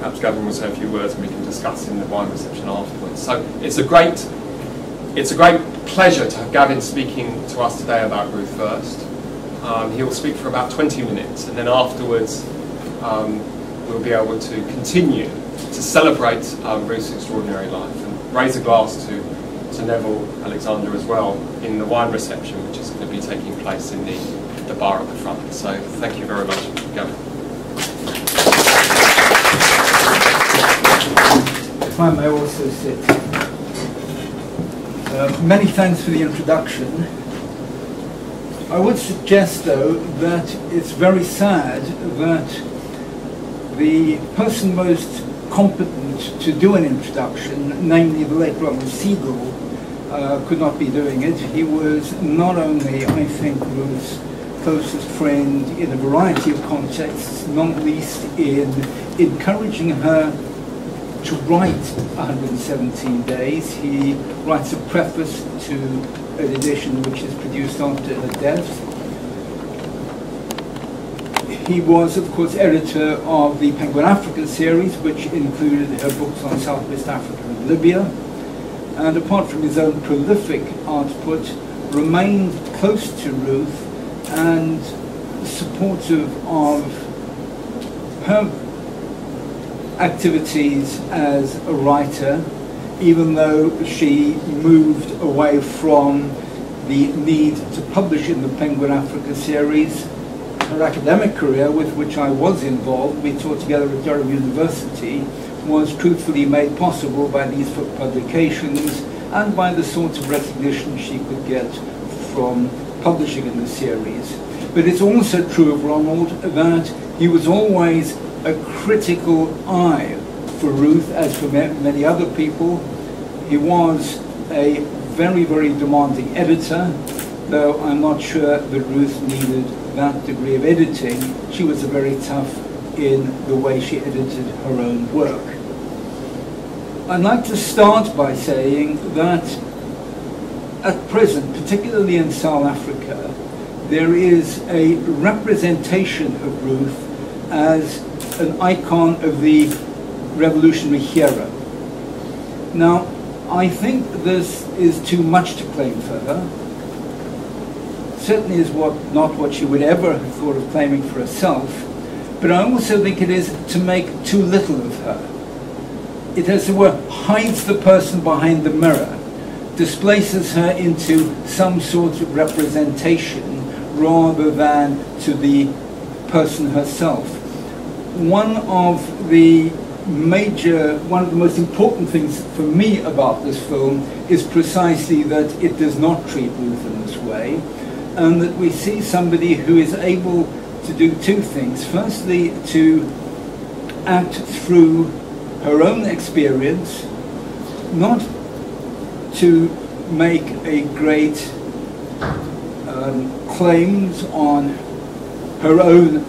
perhaps Gavin will say a few words and we can discuss in the wine reception afterwards. So it's a great pleasure to have Gavin speaking to us today about Ruth First. He will speak for about 20 minutes and then afterwards we'll be able to continue to celebrate Ruth's extraordinary life and raise a glass to Neville Alexander as well in the wine reception, which is going to be taking place in the bar at the front. So thank you very much, Gavin. If I may also sit. Many thanks for the introduction. I would suggest, though, that it's very sad that the person most competent to do an introduction, namely the late Robert Siegel, could not be doing it. He was not only, I think, Ruth's closest friend in a variety of contexts, not least in encouraging her to write 117 Days. He writes a preface to an edition which is produced after her death. He was, of course, editor of the Penguin Africa series, which included her books on Southwest Africa and Libya. And apart from his own prolific output, remained close to Ruth and supportive of her activities as a writer, even though she moved away from the need to publish in the Penguin Africa series. Her academic career, with which I was involved, we taught together at Durham University, was truthfully made possible by these publications and by the sort of recognition she could get from publishing in the series. But it's also true of Ronald that he was always a critical eye for Ruth, as for many other people. He was a very, very demanding editor, though I'm not sure that Ruth needed that degree of editing. She was a very tough in the way she edited her own work. I'd like to start by saying that at present, particularly in South Africa, there is a representation of Ruth as an icon of the revolutionary hero. Now, I think this is too much to claim for her. Certainly is not what she would ever have thought of claiming for herself. But I also think it is to make too little of her. It, as it were, hides the person behind the mirror, displaces her into some sort of representation rather than to the person herself. One of the most important things for me about this film is precisely that it does not treat Ruth in this way, and that we see somebody who is able to do two things. Firstly, to act through her own experience, not to make a great claims on her own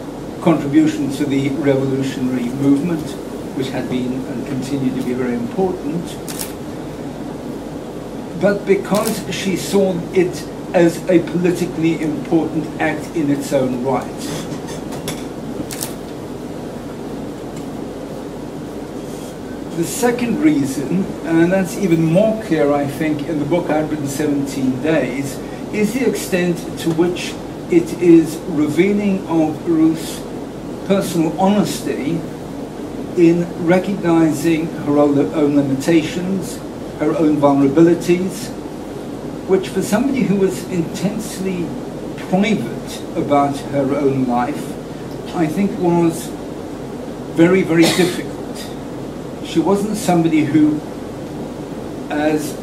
contribution to the revolutionary movement, which had been and continued to be very important, but because she saw it as a politically important act in its own right. The second reason, and that's even more clear, I think, in the book 117 Days, is the extent to which it is revealing of Ruth's personal honesty in recognizing her own limitations, her own vulnerabilities, which for somebody who was intensely private about her own life, I think was very, very difficult. She wasn't somebody who, as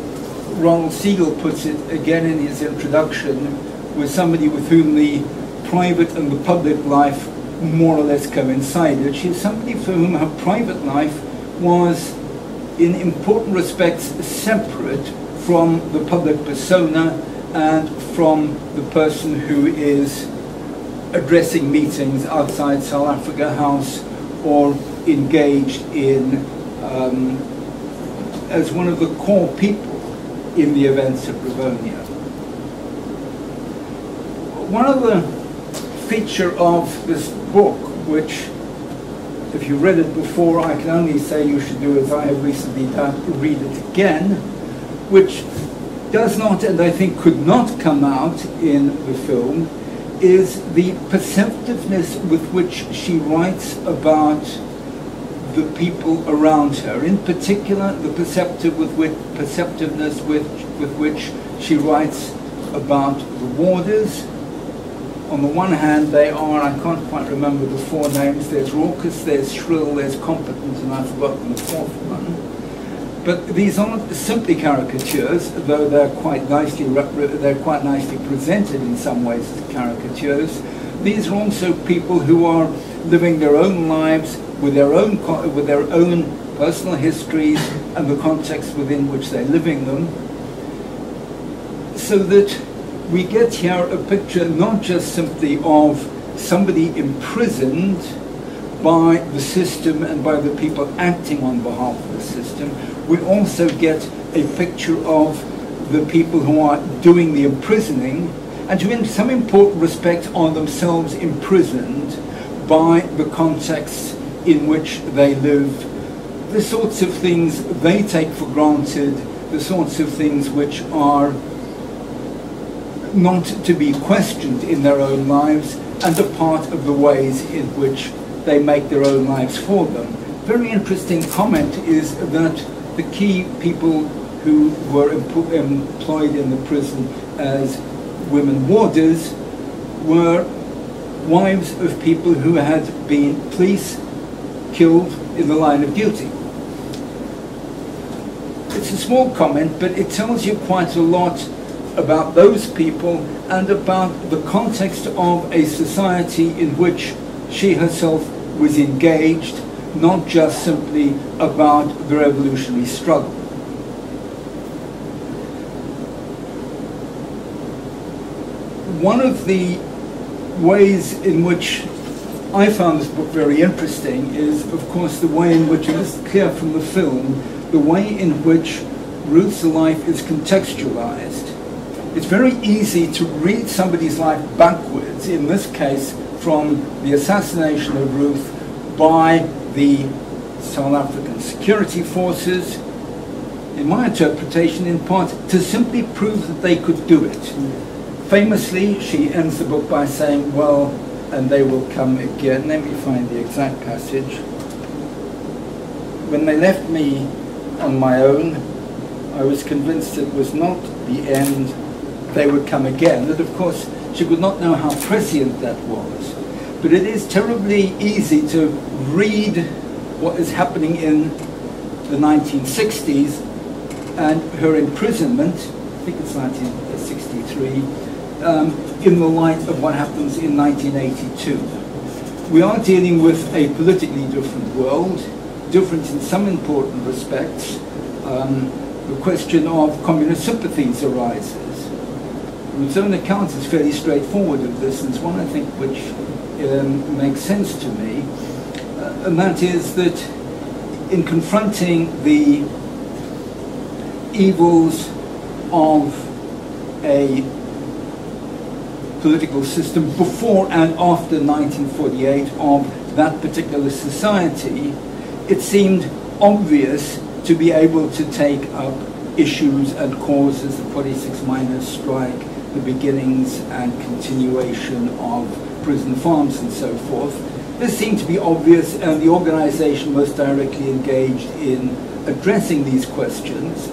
Ronald Siegel puts it again in his introduction, was somebody with whom the private and the public life more or less coincided. She was somebody for whom her private life was, in important respects, separate from the public persona and from the person who is addressing meetings outside South Africa House or engaged in, as one of the core people in the events of Rivonia. One other feature of this book, which, if you read it before, I can only say you should do as I have recently done, read it again, which does not, and I think could not come out in the film, is the perceptiveness with which she writes about the people around her, in particular the perceptiveness with which she writes about the warders. On the one hand, they are, I can't quite remember the four names, there's raucous, there's shrill, there's competent, and I've forgotten the fourth one. But these aren't simply caricatures, though they're quite nicely presented in some ways as caricatures. These are also people who are living their own lives with their own personal histories and the context within which they're living them, so that we get here a picture not just simply of somebody imprisoned by the system and by the people acting on behalf of the system. We also get a picture of the people who are doing the imprisoning and who in some important respects are themselves imprisoned by the context in which they live, the sorts of things they take for granted, the sorts of things which are not to be questioned in their own lives and a part of the ways in which they make their own lives for them. Very interesting comment is that the key people who were employed in the prison as women warders were wives of people who had been police killed in the line of duty. It's a small comment, but it tells you quite a lot about those people and about the context of a society in which she herself was engaged, not just simply about the revolutionary struggle. One of the ways in which I found this book very interesting is, of course, the way in which, and this is clear from the film, the way in which Ruth's life is contextualized. It's very easy to read somebody's life backwards, in this case, from the assassination of Ruth by the South African security forces, in my interpretation, in part, to simply prove that they could do it. Famously, she ends the book by saying, well, and they will come again. Let me find the exact passage. When they left me on my own, I was convinced it was not the end, they would come again. That, of course, she could not know how prescient that was. But it is terribly easy to read what is happening in the 1960s and her imprisonment, I think it's 1963, in the light of what happens in 1982. We are dealing with a politically different world, different in some important respects. The question of communist sympathies arises. Ruth's own account is fairly straightforward of this, and it's one, I think, which makes sense to me, and that is that in confronting the evils of a political system before and after 1948 of that particular society, it seemed obvious to be able to take up issues and causes, the 46 miners' strike, the beginnings and continuation of prison farms and so forth. This seemed to be obvious, and the organization was directly engaged in addressing these questions.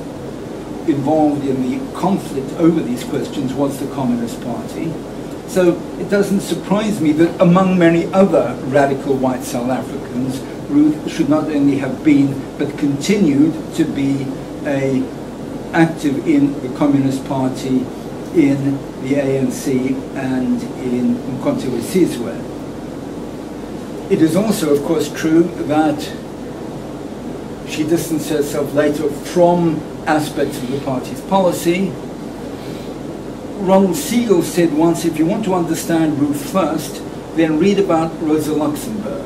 Involved in the conflict over these questions was the Communist Party. So it doesn't surprise me that among many other radical white South Africans, Ruth should not only have been, but continued to be active in the Communist Party, in the ANC, and in Umkhonto Sizwe. It is also, of course, true that she distanced herself later from aspects of the party's policy. Ronald Siegel said once, if you want to understand Ruth First, then read about Rosa Luxemburg.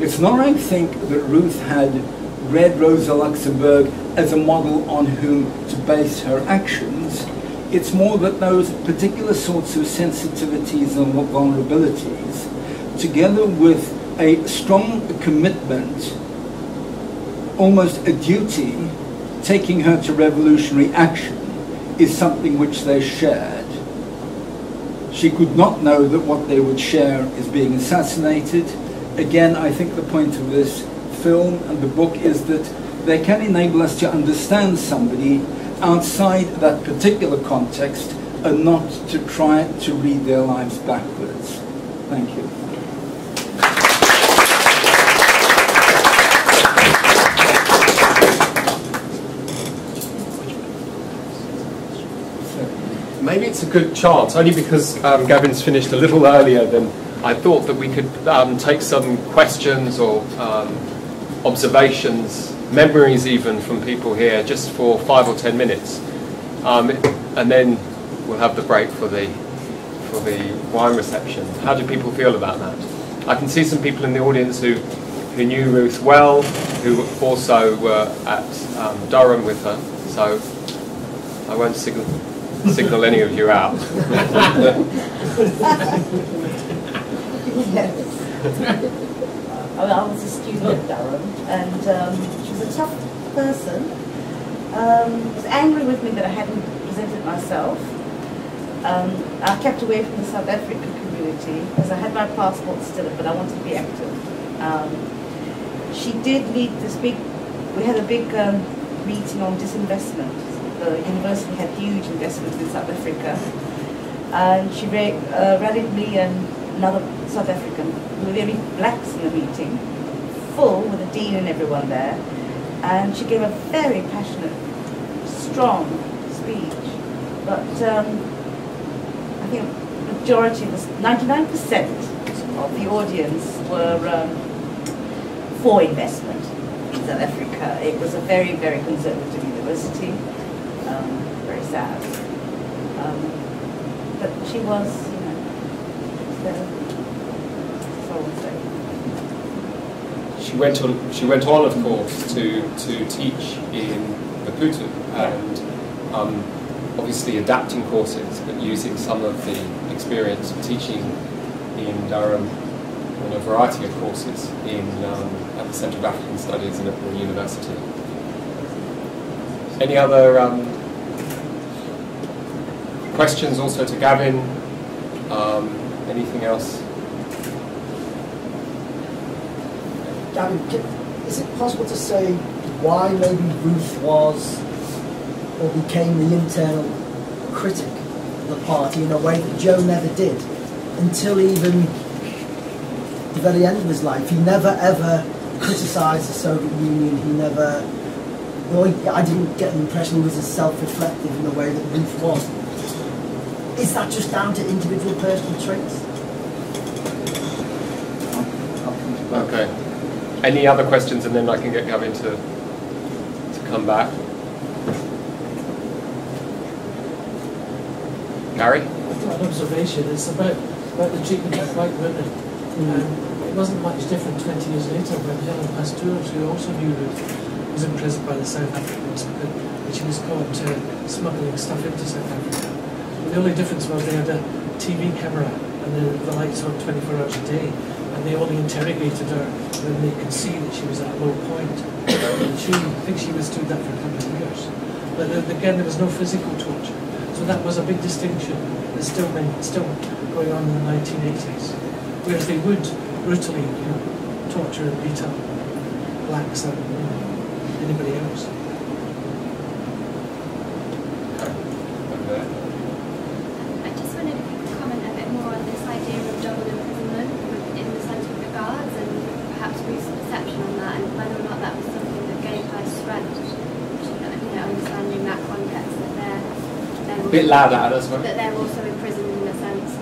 It's not, I think, that Ruth had read Rosa Luxemburg as a model on whom to base her actions. It's more that those particular sorts of sensitivities and vulnerabilities, together with a strong commitment, almost a duty, taking her to revolutionary action, is something which they shared. She could not know that what they would share is being assassinated. Again, I think the point of this film and the book is that they can enable us to understand somebody outside that particular context and not to try to read their lives backwards. Thank you. Maybe it's a good chance, only because Gavin's finished a little earlier than I thought, that we could take some questions or observations, memories even, from people here, just for 5 or 10 minutes, and then we'll have the break for the wine reception. How do people feel about that? I can see some people in the audience who knew Ruth well, who also were at Durham with her, so I won't signal any of you out. Yes. I was a student at Durham, and she was a tough person. Was angry with me that I hadn't presented myself. I kept away from the South African community because I had my passport still, but I wanted to be active. She did lead this big, we had a big meeting on disinvestment. The university had huge investments in South Africa. And she rallied me and another South African, we were very blacks in the meeting, full with the dean and everyone there, and she gave a very passionate, strong speech. But I think the majority, 99% of the audience were for investment in South Africa. It was a very, very conservative university, very sad. But she was, She went on, of course, to teach in Maputo, and obviously adapting courses, but using some of the experience of teaching in Durham on a variety of courses in at the Centre of African Studies and at the University. Any other questions also to Gavin? Anything else? Is it possible to say why maybe Ruth was or became the internal critic of the party in a way that Joe never did until even the very end of his life? He never ever criticised the Soviet Union. He never... I didn't get the impression he was as self-reflective in the way that Ruth was. Is that just down to individual personal traits? Okay. Any other questions, and then I can get Gavin to come back. Gary? I've got an observation. It's about the treatment of white women It wasn't much different 20 years later when Helen Pastoure's, who also knew Ruth, was imprisoned by the South Africans, but she was caught smuggling stuff into South Africa. The only difference was they had a TV camera and the lights on 24 hours a day, and they only interrogated her when they could see that she was at a low point. And she, I think she was doing that for a couple of years. But again, there was no physical torture. So that was a big distinction that's still going on in the 1980s. Whereas they would brutally, you know, torture and beat up blacks and, you know, anybody else. I just wondered if you could comment a bit more on this idea of double imprisonment in the scientific regards and perhaps recent perception on that, and whether or not that was something that gave her strength, you know, understanding that context that they're a bit louder at us, that they're also imprisoned in a sense.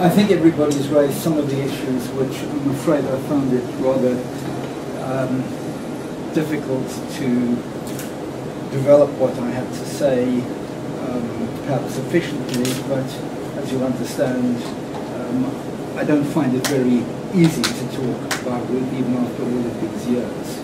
I think everybody's raised some of the issues which I'm afraid I found it rather difficult to develop what I had to say, perhaps sufficiently, but as you understand, I don't find it very easy to talk about Ruth even after all of these years.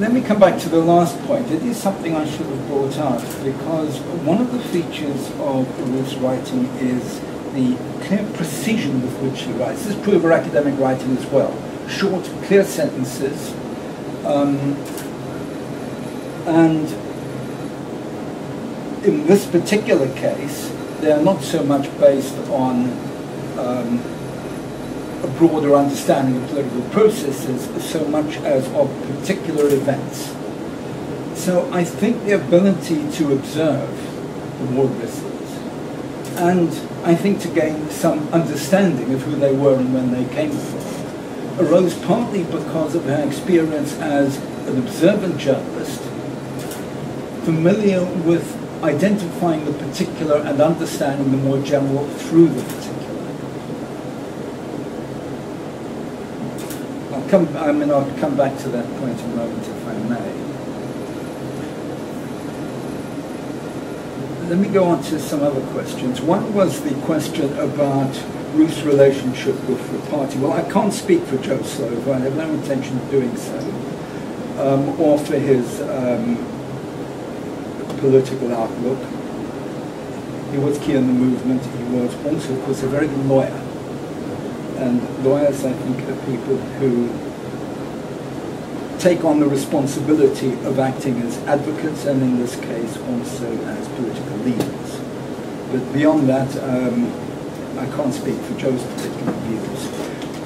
Let me come back to the last point. It is something I should have brought out, because one of the features of Ruth's writing is the clear precision with which she writes. This is true of her academic writing as well. Short, clear sentences. And in this particular case, they are not so much based on a broader understanding of political processes so much as of particular events. So I think the ability to observe the war risks, and I think to gain some understanding of who they were and when they came from, arose partly because of her experience as an observant journalist, familiar with identifying the particular and understanding the more general through the particular. I'll come back to that point in a moment if I may. Let me go on to some other questions. One was the question about Ruth's relationship with the party. Well, I can't speak for Joe Slovo. I have no intention of doing so, or for his political outlook. He was key in the movement. He was also, of course, a very good lawyer. And lawyers, I think, are people who take on the responsibility of acting as advocates and, in this case, also as political leaders. But beyond that, I can't speak for Joe's particular views.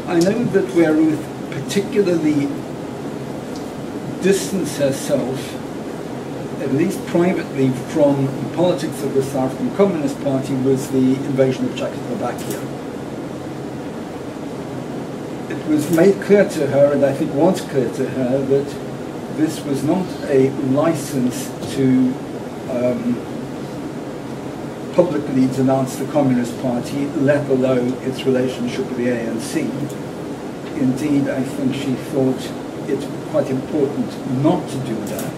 I know that where Ruth particularly distanced herself, at least privately, from the politics of the South African Communist Party was the invasion of Czechoslovakia. It was made clear to her, and I think was clear to her, that this was not a license to publicly denounce the Communist Party, let alone its relationship with the ANC. Indeed, I think she thought it quite important not to do that.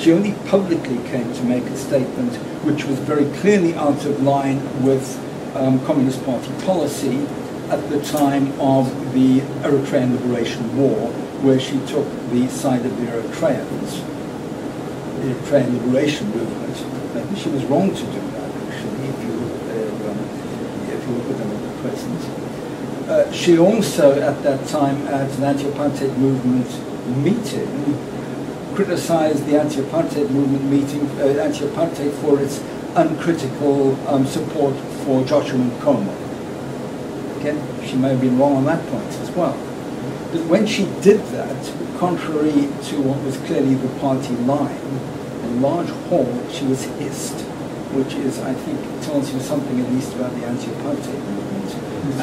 She only publicly came to make a statement which was very clearly out of line with Communist Party policy at the time of the Eritrean Liberation War, where she took the side of the Eritreans, the Eritrean Liberation Movement. Maybe she was wrong to do that, actually, if you look at them at the present. She also, at that time, at an anti-apartheid movement meeting, criticized the anti-apartheid movement meeting, anti-apartheid, for its uncritical support for Joshua Nkomo. Again, she may have been wrong on that point as well. But when she did that, contrary to what was clearly the party line, in a large hall she was hissed, which is, I think, tells you something at least about the anti-apartheid movement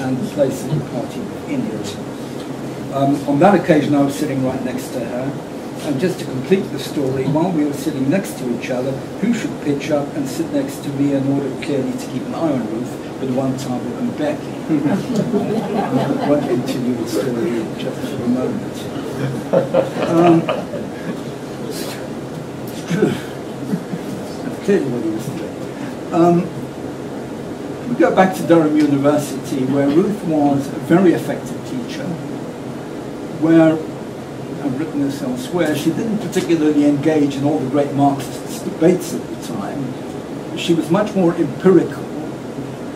and the place of the party in it. On that occasion I was sitting right next to her, and just to complete the story, while we were sitting next to each other, who should pitch up and sit next to me in order clearly to keep an eye on Ruth, but one time and back. I won't continue the story just for a moment. Clearly what he was doing. We go back to Durham University, where Ruth was a very effective teacher, where, I've written this elsewhere, she didn't particularly engage in all the great Marxist debates at the time. She was much more empirical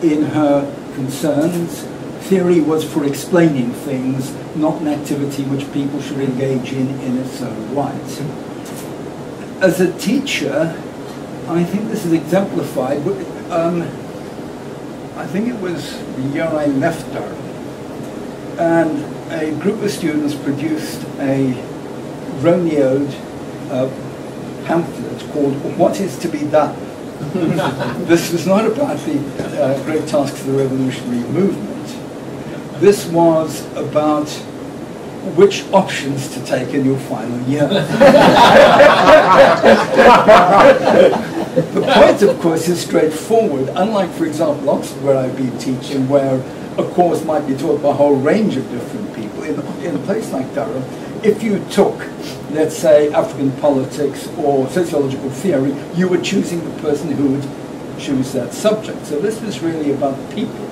in her concerns. Theory was for explaining things, not an activity which people should engage in its own right. As a teacher, I think this is exemplified. I think it was the year I left Durham, and a group of students produced a Romeo'd pamphlet called What Is to Be Done? This was not about the great tasks of the revolutionary movement. This was about which options to take in your final year. The point, of course, is straightforward. Unlike, for example, Oxford, where I've been teaching, where a course might be taught by a whole range of different people, in a place like Durham, if you took, let's say, African politics or sociological theory, you were choosing the person who would choose that subject. So this was really about people,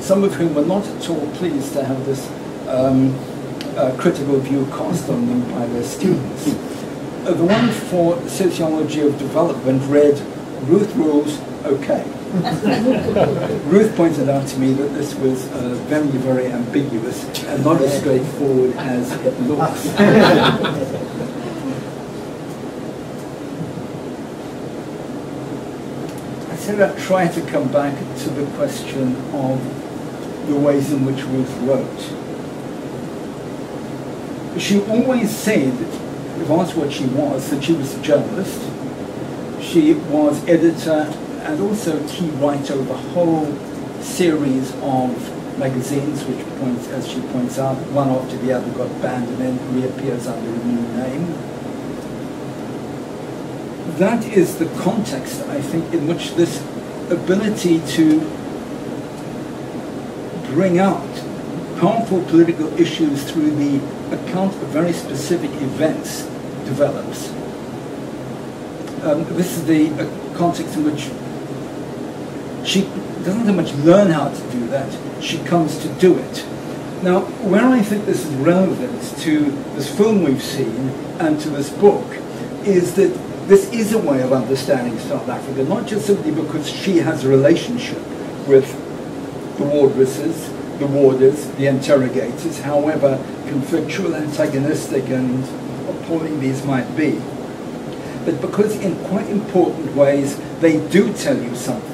some of whom were not at all pleased to have this critical view cast on them by their students. The one for Sociology of Development read, Ruth rules, okay. Ruth pointed out to me that this was very, very ambiguous and not as straightforward as it looks. I said I'd try to come back to the question of the ways in which Ruth wrote. She always said, if asked what she was, that she was a journalist. She was editor and also key writer of a whole series of magazines, which, points, as she points out, one after the other got banned and then reappears under a new name. That is the context, I think, in which this ability to bring out powerful political issues through the account of very specific events develops. This is the context in which she doesn't so much learn how to do that, she comes to do it. Now, where I think this is relevant to this film we've seen and to this book is that this is a way of understanding South Africa, not just simply because she has a relationship with the wardresses, the warders, the interrogators, however conflictual, antagonistic and appalling these might be, but because in quite important ways they do tell you something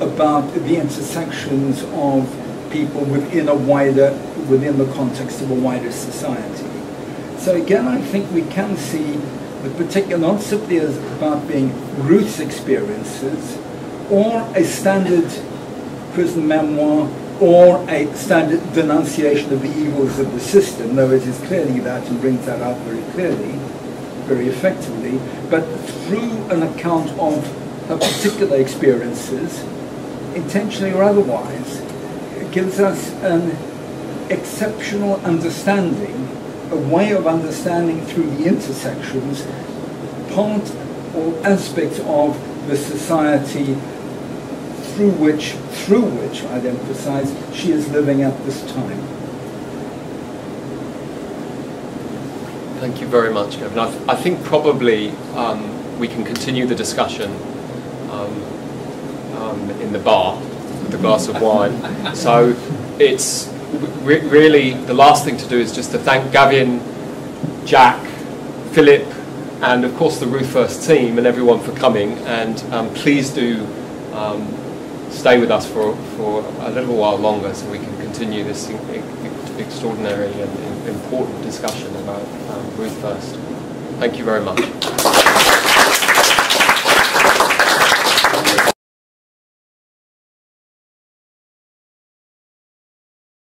about the intersections of people within the context of a wider society. So again, I think we can see the particular, not simply as about being Ruth's experiences, or a standard prison memoir, or a standard denunciation of the evils of the system, though it is clearly that and brings that out very clearly, very effectively, but through an account of her particular experiences, intentionally or otherwise, it gives us an exceptional understanding, a way of understanding through the intersections, part or aspects of the society through which, I'd emphasize, she is living at this time. Thank you very much, Gavin. I think probably we can continue the discussion in the bar with a glass of wine. So it's really the last thing to do is just to thank Gavin, Jack, Philip, and of course the Ruth First team and everyone for coming. And please do stay with us for a little while longer so we can continue this extraordinary and important discussion about Ruth First. Thank you very much.